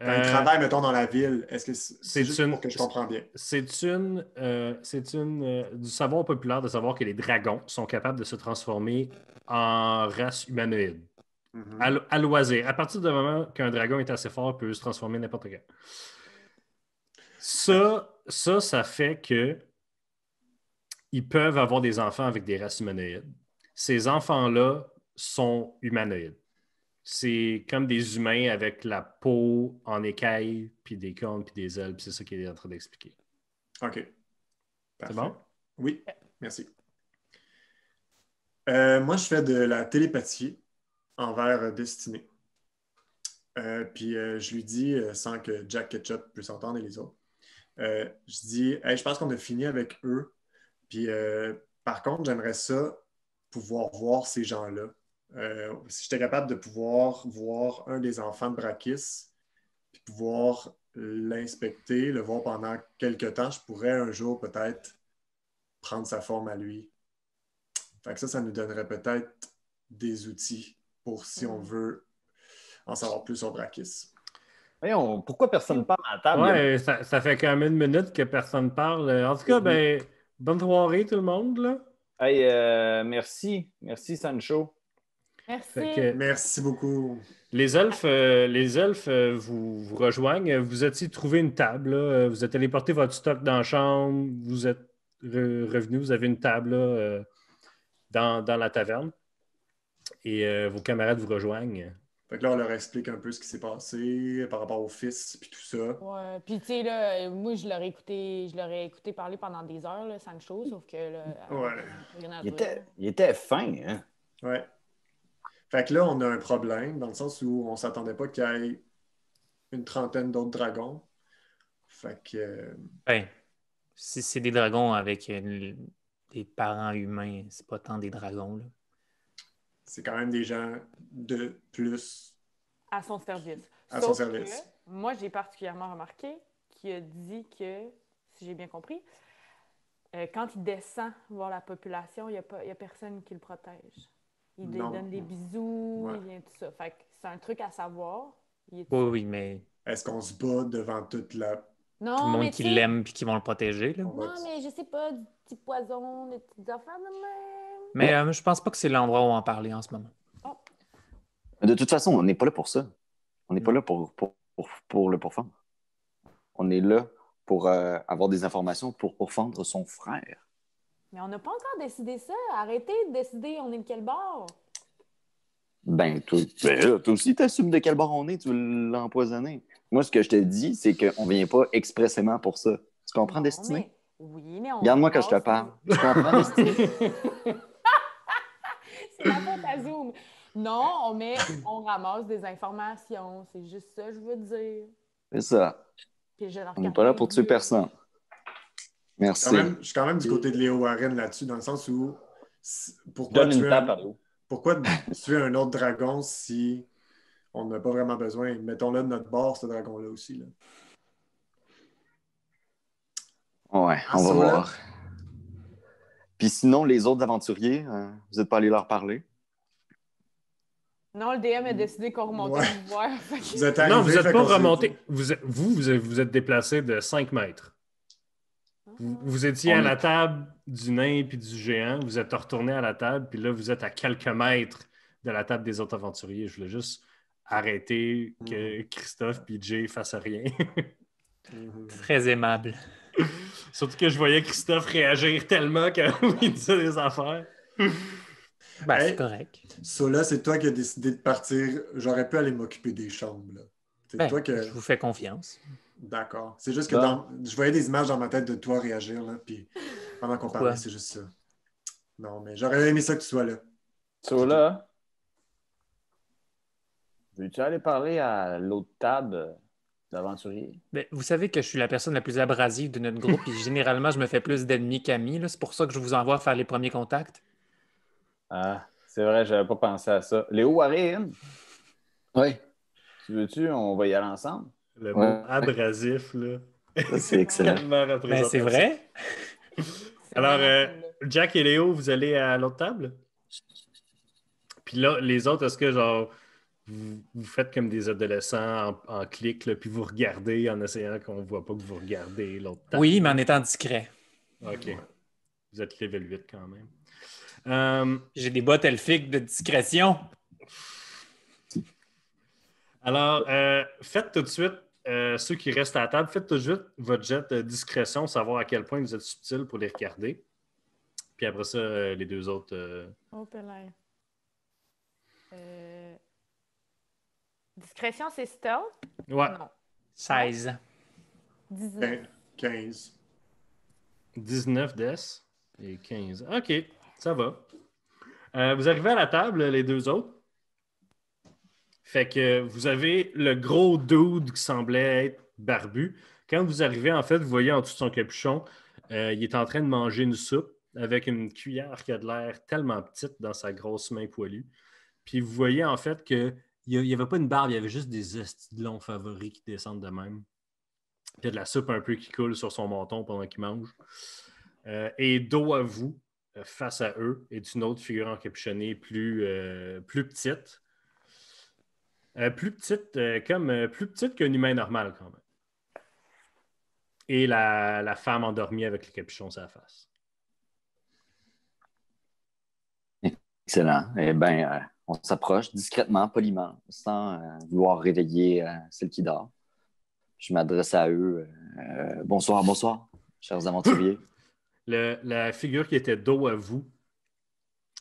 Quand euh... ils travaillent, mettons, dans la ville, est-ce que c'est, c'est juste une... pour que je comprends bien? C'est une... Euh, c'est une euh, du savoir populaire de savoir que les dragons sont capables de se transformer en race humanoïde. Mm-hmm. À, lo- à loisir. À partir du moment qu'un dragon est assez fort, il peut se transformer n'importe quand. Ça, ça, ça fait que ils peuvent avoir des enfants avec des races humanoïdes. Ces enfants-là sont humanoïdes. C'est comme des humains avec la peau en écailles, puis des cornes, puis des ailes, puis c'est ça qu'il est en train d'expliquer. OK. Parfait. C'est bon? Oui, merci. Euh, moi, je fais de la télépathie envers Destiné. Euh, puis euh, je lui dis, euh, sans que Jack Ketchup puisse entendre et les autres, euh, je dis, hey, je pense qu'on a fini avec eux. Puis euh, par contre, j'aimerais ça pouvoir voir ces gens-là. Euh, si j'étais capable de pouvoir voir un des enfants de Bracchis, puis pouvoir l'inspecter, le voir pendant quelques temps, je pourrais un jour peut-être prendre sa forme à lui. Fait que ça, ça nous donnerait peut-être des outils pour si on veut en savoir plus sur Bracchis. Voyons, pourquoi personne ne parle à la table? Ouais, ça, ça fait quand même une minute que personne ne parle. En tout cas, ben, bonne soirée tout le monde, là. Hey, euh, merci. Merci, Sancho. Merci. Que, merci beaucoup. Les elfes, euh, les elfes euh, vous, vous rejoignent. Vous étiez trouvé une table, là. Vous êtes allé porter votre stock dans la chambre. Vous êtes re- revenu. Vous avez une table là, euh, dans, dans la taverne. Et euh, vos camarades vous rejoignent. Fait que là, on leur explique un peu ce qui s'est passé par rapport au fils, puis tout ça. Ouais, puis tu sais, là, moi, je l'aurais écouté, je l'aurais écouté parler pendant des heures, là, Sancho, sauf que là... Ouais. Euh, il, était, il était fin, hein? Ouais. Fait que là, on a un problème, dans le sens où on s'attendait pas qu'il y ait une trentaine d'autres dragons. Fait que... Ben, si c'est des dragons avec des parents humains, c'est pas tant des dragons, là. C'est quand même des gens de plus... À son service. À Sauf son service. Que, moi, j'ai particulièrement remarqué qu'il a dit que, si j'ai bien compris, euh, quand il descend voir la population, il n'y a, a personne qui le protège. Il lui donne des bisous, ouais. il y a tout ça. Fait que c'est un truc à savoir. Il est... Oui, oui, mais... Est-ce qu'on se bat devant toute la... Non, tout le monde qui l'aime et qui vont le protéger? Là? Non, mais je sais pas, du petit poison, des petites affaires de même. Mais euh, je pense pas que c'est l'endroit où on en parlait en ce moment. Oh. De toute façon, on n'est pas là pour ça. On n'est pas là pour, pour, pour, pour le pourfendre. On est là pour euh, avoir des informations pour pourfendre son frère. Mais on n'a pas encore décidé ça. Arrêtez de décider on est de quel bord. Ben, toi, ben, toi aussi, t'assumes de quel bord on est. Tu veux l'empoisonner. Moi, ce que je te dis, c'est qu'on ne vient pas expressément pour ça. Tu comprends, Destiné? Mais... Oui, mais on... Regarde-moi quand je te parle. Tu comprends, Destiné? C'est la faute à Zoom. Non, on met, on ramasse des informations. C'est juste ça, je veux dire. C'est ça. Puis je on n'est pas là pour tuer personne. Merci. Je suis, quand même, je suis quand même du côté de Léo Warren là-dessus, dans le sens où pourquoi tuer un, pourquoi tuer un autre dragon si on n'a pas vraiment besoin? Mettons-le de notre bord, ce dragon-là aussi. Là. Ouais, on va voir. Puis sinon, les autres aventuriers, euh, vous n'êtes pas allés leur parler? Non, le D M a décidé qu'on remontait ouais. le voir. Vous êtes arrivés, non, vous n'êtes pas remonté. Vous, vous, vous êtes déplacé de cinq mètres. Uh-huh. Vous, vous étiez on à est... la table du nain puis du géant. Vous êtes retourné à la table. Puis là, vous êtes à quelques mètres de la table des autres aventuriers. Je voulais juste arrêter mm. que Christophe et Jay fassent rien. mm. Très aimable. Surtout que je voyais Christophe réagir tellement quand il disait des affaires. Ben, hey, c'est correct. Sola, c'est toi qui as décidé de partir. J'aurais pu aller m'occuper des chambres. Là. C'est ben, toi que... Je vous fais confiance. D'accord. C'est juste que bon. dans... je voyais des images dans ma tête de toi réagir. Là, puis pendant qu'on Pourquoi? parlait, c'est juste ça. Non, mais j'aurais aimé ça que tu sois là. Sola, veux-tu aller parler à l'autre table? D'aventurier. Ben, vous savez que je suis la personne la plus abrasive de notre groupe et généralement, je me fais plus d'ennemis qu'amis. Là. C'est pour ça que je vous envoie faire les premiers contacts. Ah, c'est vrai, j'avais pas pensé à ça. Léo Warren! Oui. Tu veux-tu, on va y aller ensemble? Le ouais. mot abrasif, là. Ça, c'est excellent. Ben, c'est vrai? Alors, euh, Jack et Léo, vous allez à l'autre table? Puis là, les autres, est-ce que genre... Vous, vous faites comme des adolescents en, en clic, là, puis vous regardez en essayant qu'on ne voit pas que vous regardez l'autre table. Oui, mais en étant discret. OK. Ouais. Vous êtes level huit quand même. Euh, J'ai des bottes elfiques de discrétion. Alors, euh, faites tout de suite, euh, ceux qui restent à la table, faites tout de suite votre jet de discrétion, savoir à quel point vous êtes subtil pour les regarder. Puis après ça, euh, les deux autres... Euh... Oh, pelle. Euh... Discrétion, c'est stealth? Ouais. Non. seize. dix-neuf. quinze. dix-neuf des et quinze. OK, ça va. Euh, vous arrivez à la table, les deux autres. Fait que vous avez le gros dude qui semblait être barbu. Quand vous arrivez, en fait, vous voyez en dessous de son capuchon, euh, il est en train de manger une soupe avec une cuillère qui a de l'air tellement petite dans sa grosse main poilue. Puis vous voyez, en fait, que il n'y avait pas une barbe, il y avait juste des estilons favoris qui descendent de même. Il y a de la soupe un peu qui coule sur son menton pendant qu'il mange. Euh, et dos à vous, euh, face à eux, est une autre figure encapuchonnée plus, euh, plus petite. Euh, plus petite, euh, comme euh, plus petite qu'un humain normal quand même. Et la, la femme endormie avec le capuchon sur la face. Excellent. Eh bien, euh, on s'approche discrètement, poliment, sans euh, vouloir réveiller euh, celle qui dort. Je m'adresse à eux. Euh, bonsoir, bonsoir, chers aventuriers. Le, la figure qui était dos à vous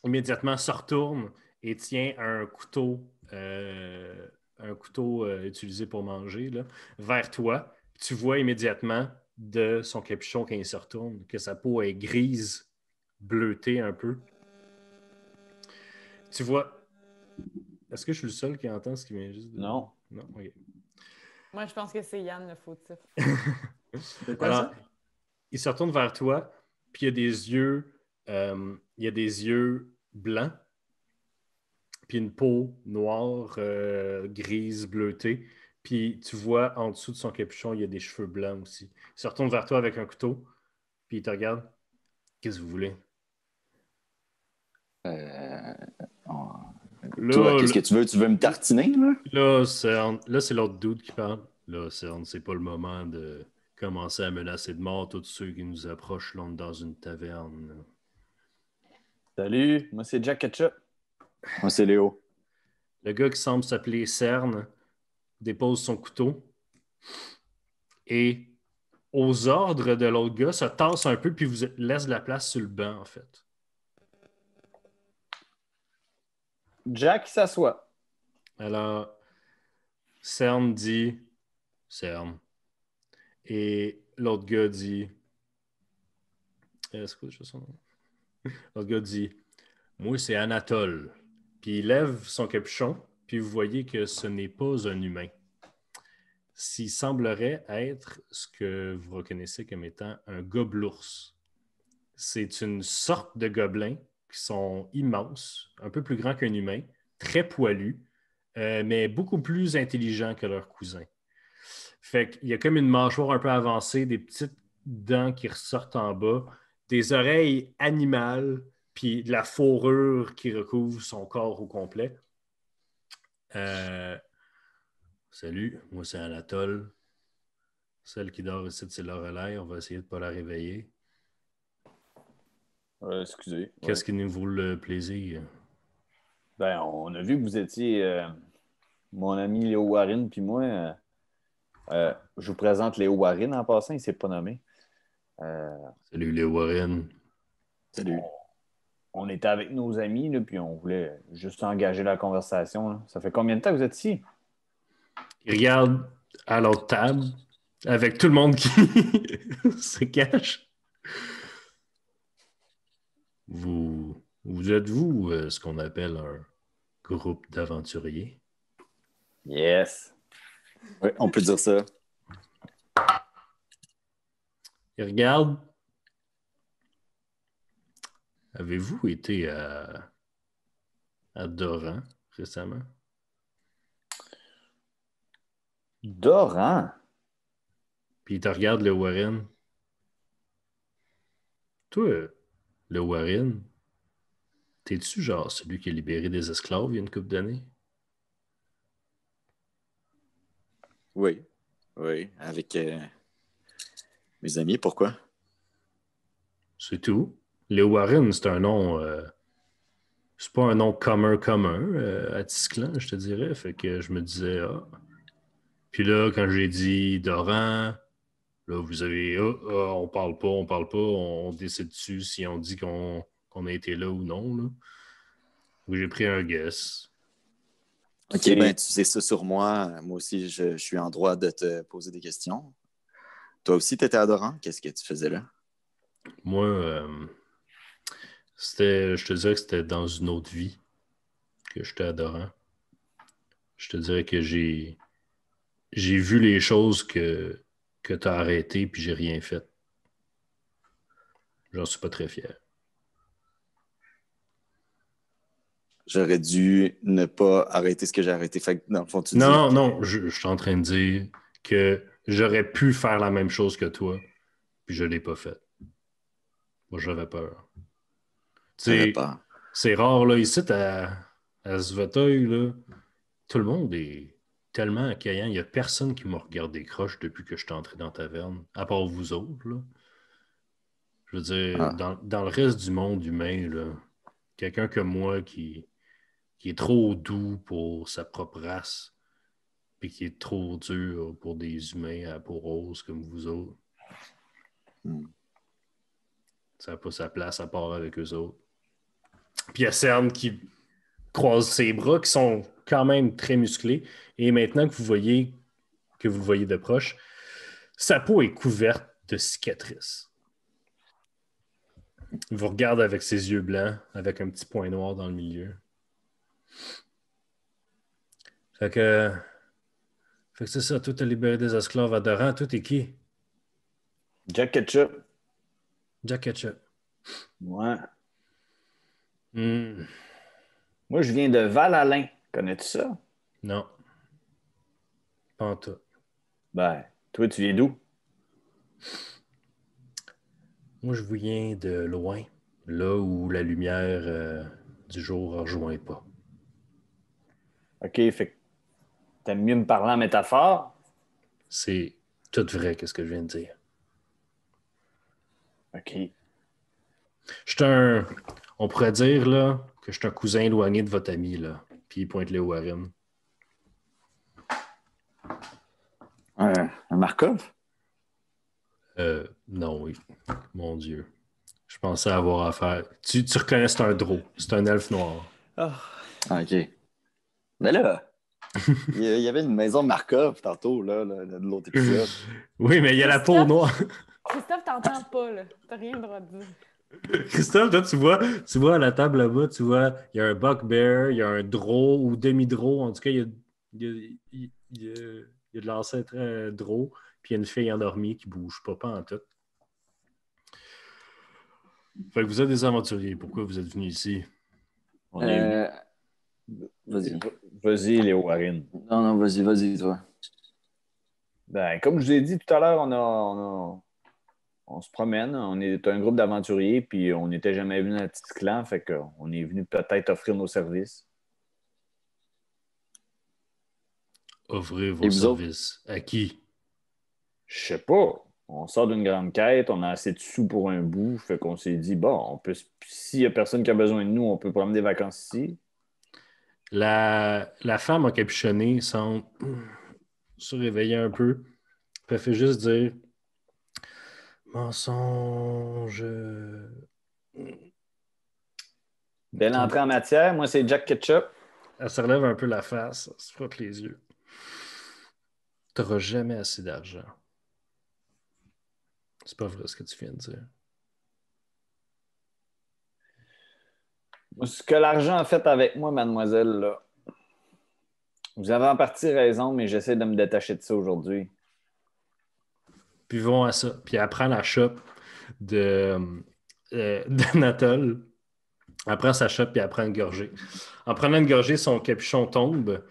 immédiatement se retourne et tient un couteau, euh, un couteau euh, utilisé pour manger là, vers toi. Tu vois immédiatement de son capuchon quand il se retourne que sa peau est grise, bleutée un peu. Tu vois... Est-ce que je suis le seul qui entend ce qui vient juste de... Non. Non, OK. Moi, je pense que c'est Yann, le fautif. C'est quoi? Alors, ça? Il se retourne vers toi, puis il y a des yeux... Euh, il y a des yeux blancs, puis une peau noire, euh, grise, bleutée. Puis tu vois, en dessous de son capuchon, il y a des cheveux blancs aussi. Il se retourne vers toi avec un couteau, puis il te regarde. Qu'est-ce que vous voulez? Euh... Oh. Toi, qu'est-ce que tu veux? Tu veux me tartiner, là? Là, c'est, là, c'est l'autre dude qui parle. Là, c'est, c'est pas le moment de commencer à menacer de mort tous ceux qui nous approchent là, dans une taverne. Là. Salut, moi, c'est Jack Ketchup. Moi, c'est Léo. Le gars qui semble s'appeler Cern dépose son couteau et, aux ordres de l'autre gars, se tasse un peu puis vous laisse de la place sur le banc, en fait. Jack s'assoit. Alors, Cern dit Cern. Et l'autre gars dit Est-ce que je sais son nom? L'autre gars dit Moi, c'est Anatole. Puis il lève son capuchon. Puis vous voyez que ce n'est pas un humain. S'il semblerait être ce que vous reconnaissez comme étant un gobelours. C'est une sorte de gobelin qui sont immenses, un peu plus grands qu'un humain, très poilus, euh, mais beaucoup plus intelligents que leurs cousins. Fait qu'il y a comme une mâchoire un peu avancée, des petites dents qui ressortent en bas, des oreilles animales, puis de la fourrure qui recouvre son corps au complet. Euh, salut, moi c'est Anatole. Celle qui dort ici, c'est Loreleï. On va essayer de ne pas la réveiller. Euh, excusez. Qu'est-ce ouais. qui nous vaut le plaisir? Ben, on a vu que vous étiez euh, mon ami Léo Warren, puis moi, euh, euh, je vous présente Léo Warren en passant, il ne s'est pas nommé. Euh, Salut Léo Warren. Salut. On, on était avec nos amis, là, puis on voulait juste engager la conversation. Là. Ça fait combien de temps que vous êtes ici? Il regarde à l'autre table, avec tout le monde qui se cache. Vous, vous êtes-vous euh, ce qu'on appelle un groupe d'aventuriers? Yes! Oui, on peut dire ça. Et regarde. Avez-vous été à, à Doran récemment? Doran? Puis il te regarde, le Warren. Toi... Le Warren, t'es-tu genre celui qui a libéré des esclaves il y a une couple d'années? Oui, oui, avec euh, mes amis, pourquoi? C'est tout. Le Warren, c'est un nom, euh, c'est pas un nom commun commun euh, à Tisclan, je te dirais, fait que je me disais, ah. Puis là, quand j'ai dit Doran... Là, vous avez, oh, oh, on parle pas, on parle pas, on, on décide dessus si on dit qu'on, qu'on a été là ou non. Là. J'ai pris un guess. OK, c'est... ben tu sais ça sur moi. Moi aussi, je, je suis en droit de te poser des questions. Toi aussi, tu étais adorant. Qu'est-ce que tu faisais là? Moi, euh, c'était, je te dirais que c'était dans une autre vie que j'étais adorant. Je te dirais que j'ai, j'ai vu les choses que... que tu as arrêté puis j'ai rien fait. J'en suis pas très fier. J'aurais dû ne pas arrêter ce que j'ai arrêté. Fait que, dans le fond, tu non, dis... non, je, je suis en train de dire que j'aurais pu faire la même chose que toi puis je l'ai pas fait. Moi, j'avais peur. Tu sais, c'est rare, là, ici, à, à Svatoy, là, Tout le monde est tellement accueillant. Il n'y a personne qui m'a regardé croche depuis que je suis entré dans la taverne, à part vous autres, là. Je veux dire, ah. dans, dans le reste du monde humain, là, quelqu'un comme moi qui, qui est trop doux pour sa propre race, puis qui est trop dur pour des humains à peau rose comme vous autres, mm. ça n'a pas sa place à part avec eux autres. Puis il y a Cern qui croise ses bras, qui sont quand même très musclés, et maintenant que vous voyez, que vous le voyez de proche, sa peau est couverte de cicatrices. Il vous regarde avec ses yeux blancs, avec un petit point noir dans le milieu. Fait que... Fait que c'est ça, tout a libéré des esclaves à Doran. Tout est qui? Jack Ketchup. Jack Ketchup. Ouais. Mm. Moi, je viens de Val-Alain. Connais-tu ça? Non. Pas en tout. Ben, toi, tu viens d'où? Moi, je viens de loin, là où la lumière euh, du jour ne rejoint pas. OK, fait que t'aimes mieux me parler en métaphore? C'est tout vrai, qu'est-ce que je viens de dire. OK. Je suis un... On pourrait dire, là, que je suis un cousin éloigné de votre ami, là. Puis il pointe Léo Warren. Un, un Markov? Euh, non, oui. Mon Dieu. Je pensais avoir affaire. Tu, tu reconnais, c'est un drow. C'est un elfe noir. Ah, oh. OK. Mais là, il y avait une maison Markov tantôt, là, de l'autre épisode. Oui, mais il y a Christophe, la peau noire. Christophe, t'entends pas, là. T'as rien le droit de dire. Christophe, là, tu vois, tu vois à la table là-bas, tu vois, il y a un buckbear, il y a un drow ou demi-drow. En tout cas, il y a, il y a, il y a, il y a de l'ancêtre euh, drow. Puis il y a une fille endormie qui bouge pas, pas en tout. Fait que vous êtes des aventuriers. Pourquoi vous êtes venus ici? On euh, est... Vas-y. Vas-y, Léo Warren. Non, non, vas-y, vas-y, toi. Ben, comme je vous ai dit tout à l'heure, on a, on a... on se promène. On est un groupe d'aventuriers, puis on n'était jamais venu à Tisclan, fait qu'on est venu peut-être offrir nos services. Offrir vos services? Autres? À qui? Je sais pas. On sort d'une grande quête, on a assez de sous pour un bout, fait qu'on s'est dit, bon, on peut, s'il y a personne qui a besoin de nous, on peut prendre des vacances ici. La, la femme a capuchonné, semble se réveiller un peu. Elle fait juste dire, mensonge. Dès l'entrée en matière, moi, c'est Jack Ketchup. Elle se relève un peu la face, elle se frotte les yeux. T'auras jamais assez d'argent. C'est pas vrai ce que tu viens de dire. Ce que l'argent a fait avec moi, mademoiselle, là, vous avez en partie raison, mais j'essaie de me détacher de ça aujourd'hui. Puis vont à ça. Puis elle prend la shop de, euh, d'Anatole. Elle prend sa shop puis elle prend une gorgée. En prenant une gorgée, son capuchon tombe.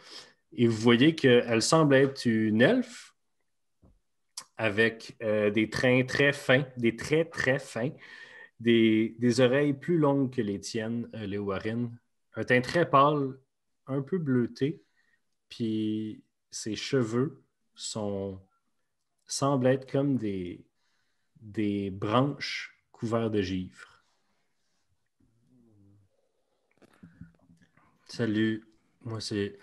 Et vous voyez qu'elle semble être une elfe, avec euh, des trains très fins, des traits très fins, des, des oreilles plus longues que les tiennes, euh, les Warren, un teint très pâle, un peu bleuté, puis ses cheveux sont, semblent être comme des, des branches couvertes de givre. Salut, moi c'est,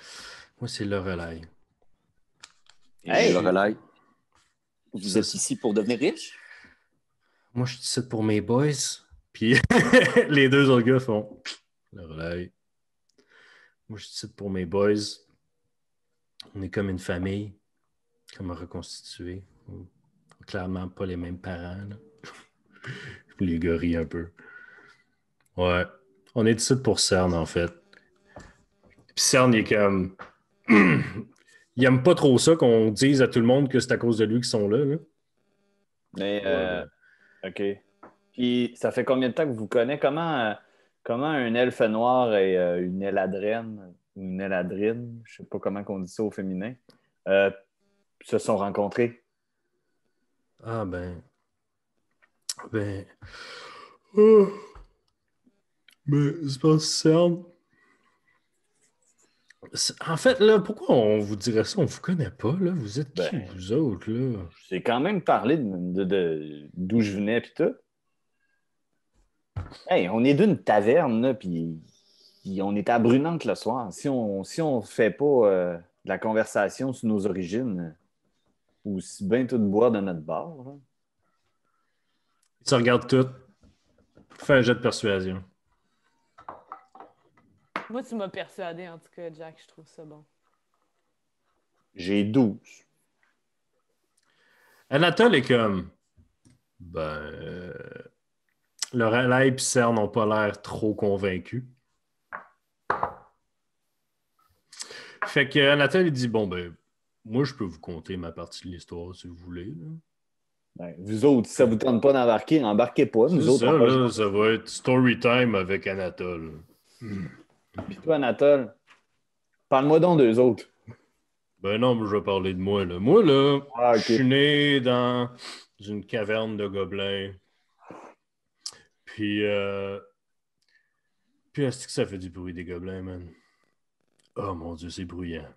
moi c'est Loreleï. Hey, Loreleï! Vous ça, êtes ici pour devenir riche? Moi, je suis ici pour mes boys. Puis les deux autres gars font le relais. Moi, je suis ici pour mes boys. On est comme une famille, comme reconstituée. Clairement, pas les mêmes parents. Les gars rient un peu. Ouais. On est ici pour Cern, en fait. Puis Cern est comme... Il n'aime pas trop ça qu'on dise à tout le monde que c'est à cause de lui qu'ils sont là. Là. Mais, euh, ouais. OK. Puis, ça fait combien de temps que vous connaissez? Comment, comment un elfe noir et euh, une eladrine, ou une eladrine, je ne sais pas comment on dit ça au féminin, euh, se sont rencontrés? Ah, ben... Ben... Oh. Ben, je pense que En fait, là, pourquoi on vous dirait ça? On vous connaît pas, là. Vous êtes qui, ben, vous autres, là? J'ai quand même parlé de, de, de, d'où je venais, pis tout. Hey, on est d'une taverne, là, pis, pis on est à Brunante le soir. Si on si on fait pas euh, de la conversation sur nos origines, ou si bien tout boire de notre bar, là. Tu regardes tout. Fais un jet de persuasion. Moi, tu m'as persuadé, en tout cas, Jack. Je trouve ça bon. J'ai douze. Anatole est comme... Ben... Euh... Loreleï et Cern n'ont pas l'air trop convaincus. Fait que Anatole, il dit, bon, ben, moi, je peux vous conter ma partie de l'histoire, si vous voulez, là. Ben, vous autres, si ça vous tente pas d'embarquer, embarquez pas. Nous autres, ça, là, pas... ça va être story time avec Anatole. Hmm. Puis toi, Anatole, parle-moi donc d'eux autres. Ben non, mais je vais parler de moi, là. Moi, là, ah, okay. Je suis né dans une caverne de gobelins. Puis, euh... Puis est-ce que ça fait du bruit des gobelins, man? Oh, mon Dieu, c'est bruyant.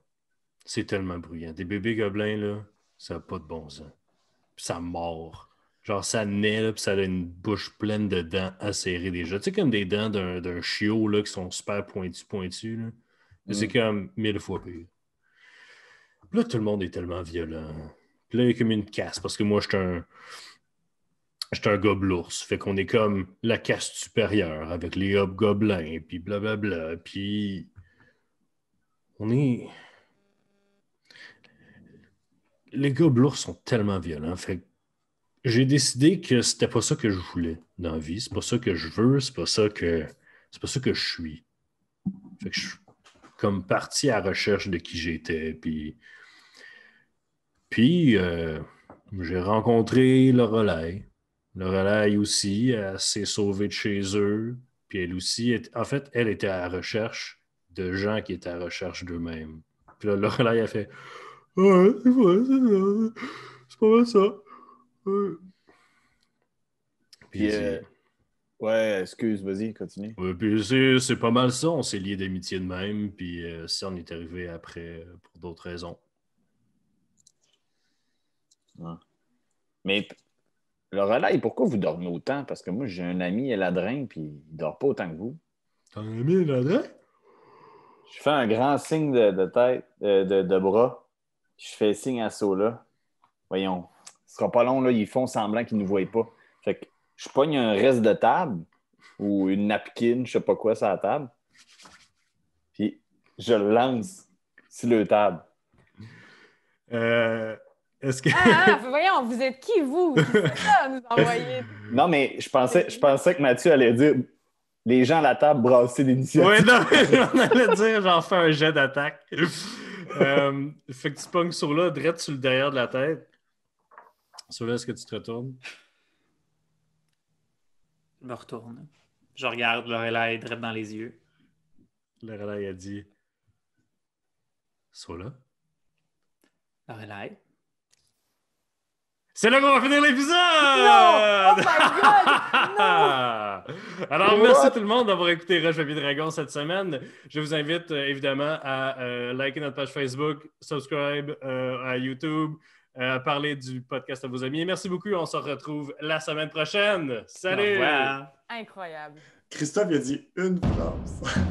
C'est tellement bruyant. Des bébés gobelins, là, ça n'a pas de bon sens. Puis ça mord. Genre, ça naît, là, puis ça a une bouche pleine de dents acérées déjà. Tu sais, comme des dents d'un, d'un chiot, là, qui sont super pointues, pointues, là. Mm. C'est comme mille fois pire. Puis là, tout le monde est tellement violent. Puis là, il y a comme une casse, parce que moi, je suis un... J'étais un gobelours. Fait qu'on est comme la caste supérieure, avec les hobgoblins, puis blablabla, puis... On est... Les gobelours sont tellement violents, fait que... J'ai décidé que c'était pas ça que je voulais dans la vie. C'est pas ça que je veux. C'est pas ça que c'est pas ça que je suis. Fait que je suis comme parti à la recherche de qui j'étais. Puis, puis euh, j'ai rencontré Loreleï. Loreleï aussi, elle s'est sauvée de chez eux. Puis elle aussi, est... en fait, elle était à la recherche de gens qui étaient à la recherche d'eux-mêmes. Puis là, Loreleï a fait « Ouais, c'est vrai, c'est ça. C'est pas mal ça. » Puis, euh, ouais, excuse, vas-y, continue. Ouais, puis c'est, c'est pas mal ça, on s'est liés d'amitié de même, puis euh, ça, on est arrivé après euh, pour d'autres raisons. Ah. Mais Loreleï, pourquoi vous dormez autant? Parce que moi, j'ai un ami Eladrin, puis il dort pas autant que vous. T'as un ami Eladrin? Je fais un grand signe de, de tête, euh, de, de bras. Je fais signe à Sola. Voyons. Ce sera pas long, là, ils font semblant qu'ils ne nous voient pas. Fait que je pogne un reste de table ou une napkin, je sais pas quoi, sur la table. Puis je le lance sur le table. Euh, est-ce que... Ah, ah, voyons, vous êtes qui, vous? C'est ça, nous envoyer. Non, mais je pensais, je pensais que Mathieu allait dire les gens à la table brasser l'initiative. Oui, non, j'en allais dire, j'en fais un jet d'attaque. euh, fait que tu pognes sur là, direct sur le derrière de la tête. Solal, est-ce que tu te retournes? Je me retourne. Je regarde Loreleï droit dans les yeux. Loreleï a dit... Solal? Loreleï? C'est là qu'on va finir l'épisode! Non! Oh my God! Non! Alors, merci tout le monde d'avoir écouté Roche Papier Dragon cette semaine. Je vous invite, euh, évidemment, à euh, liker notre page Facebook, subscribe euh, à YouTube... Euh, parler du podcast à vos amis. Et merci beaucoup. On se retrouve la semaine prochaine. Salut! Incroyable. Christophe, il a dit une phrase.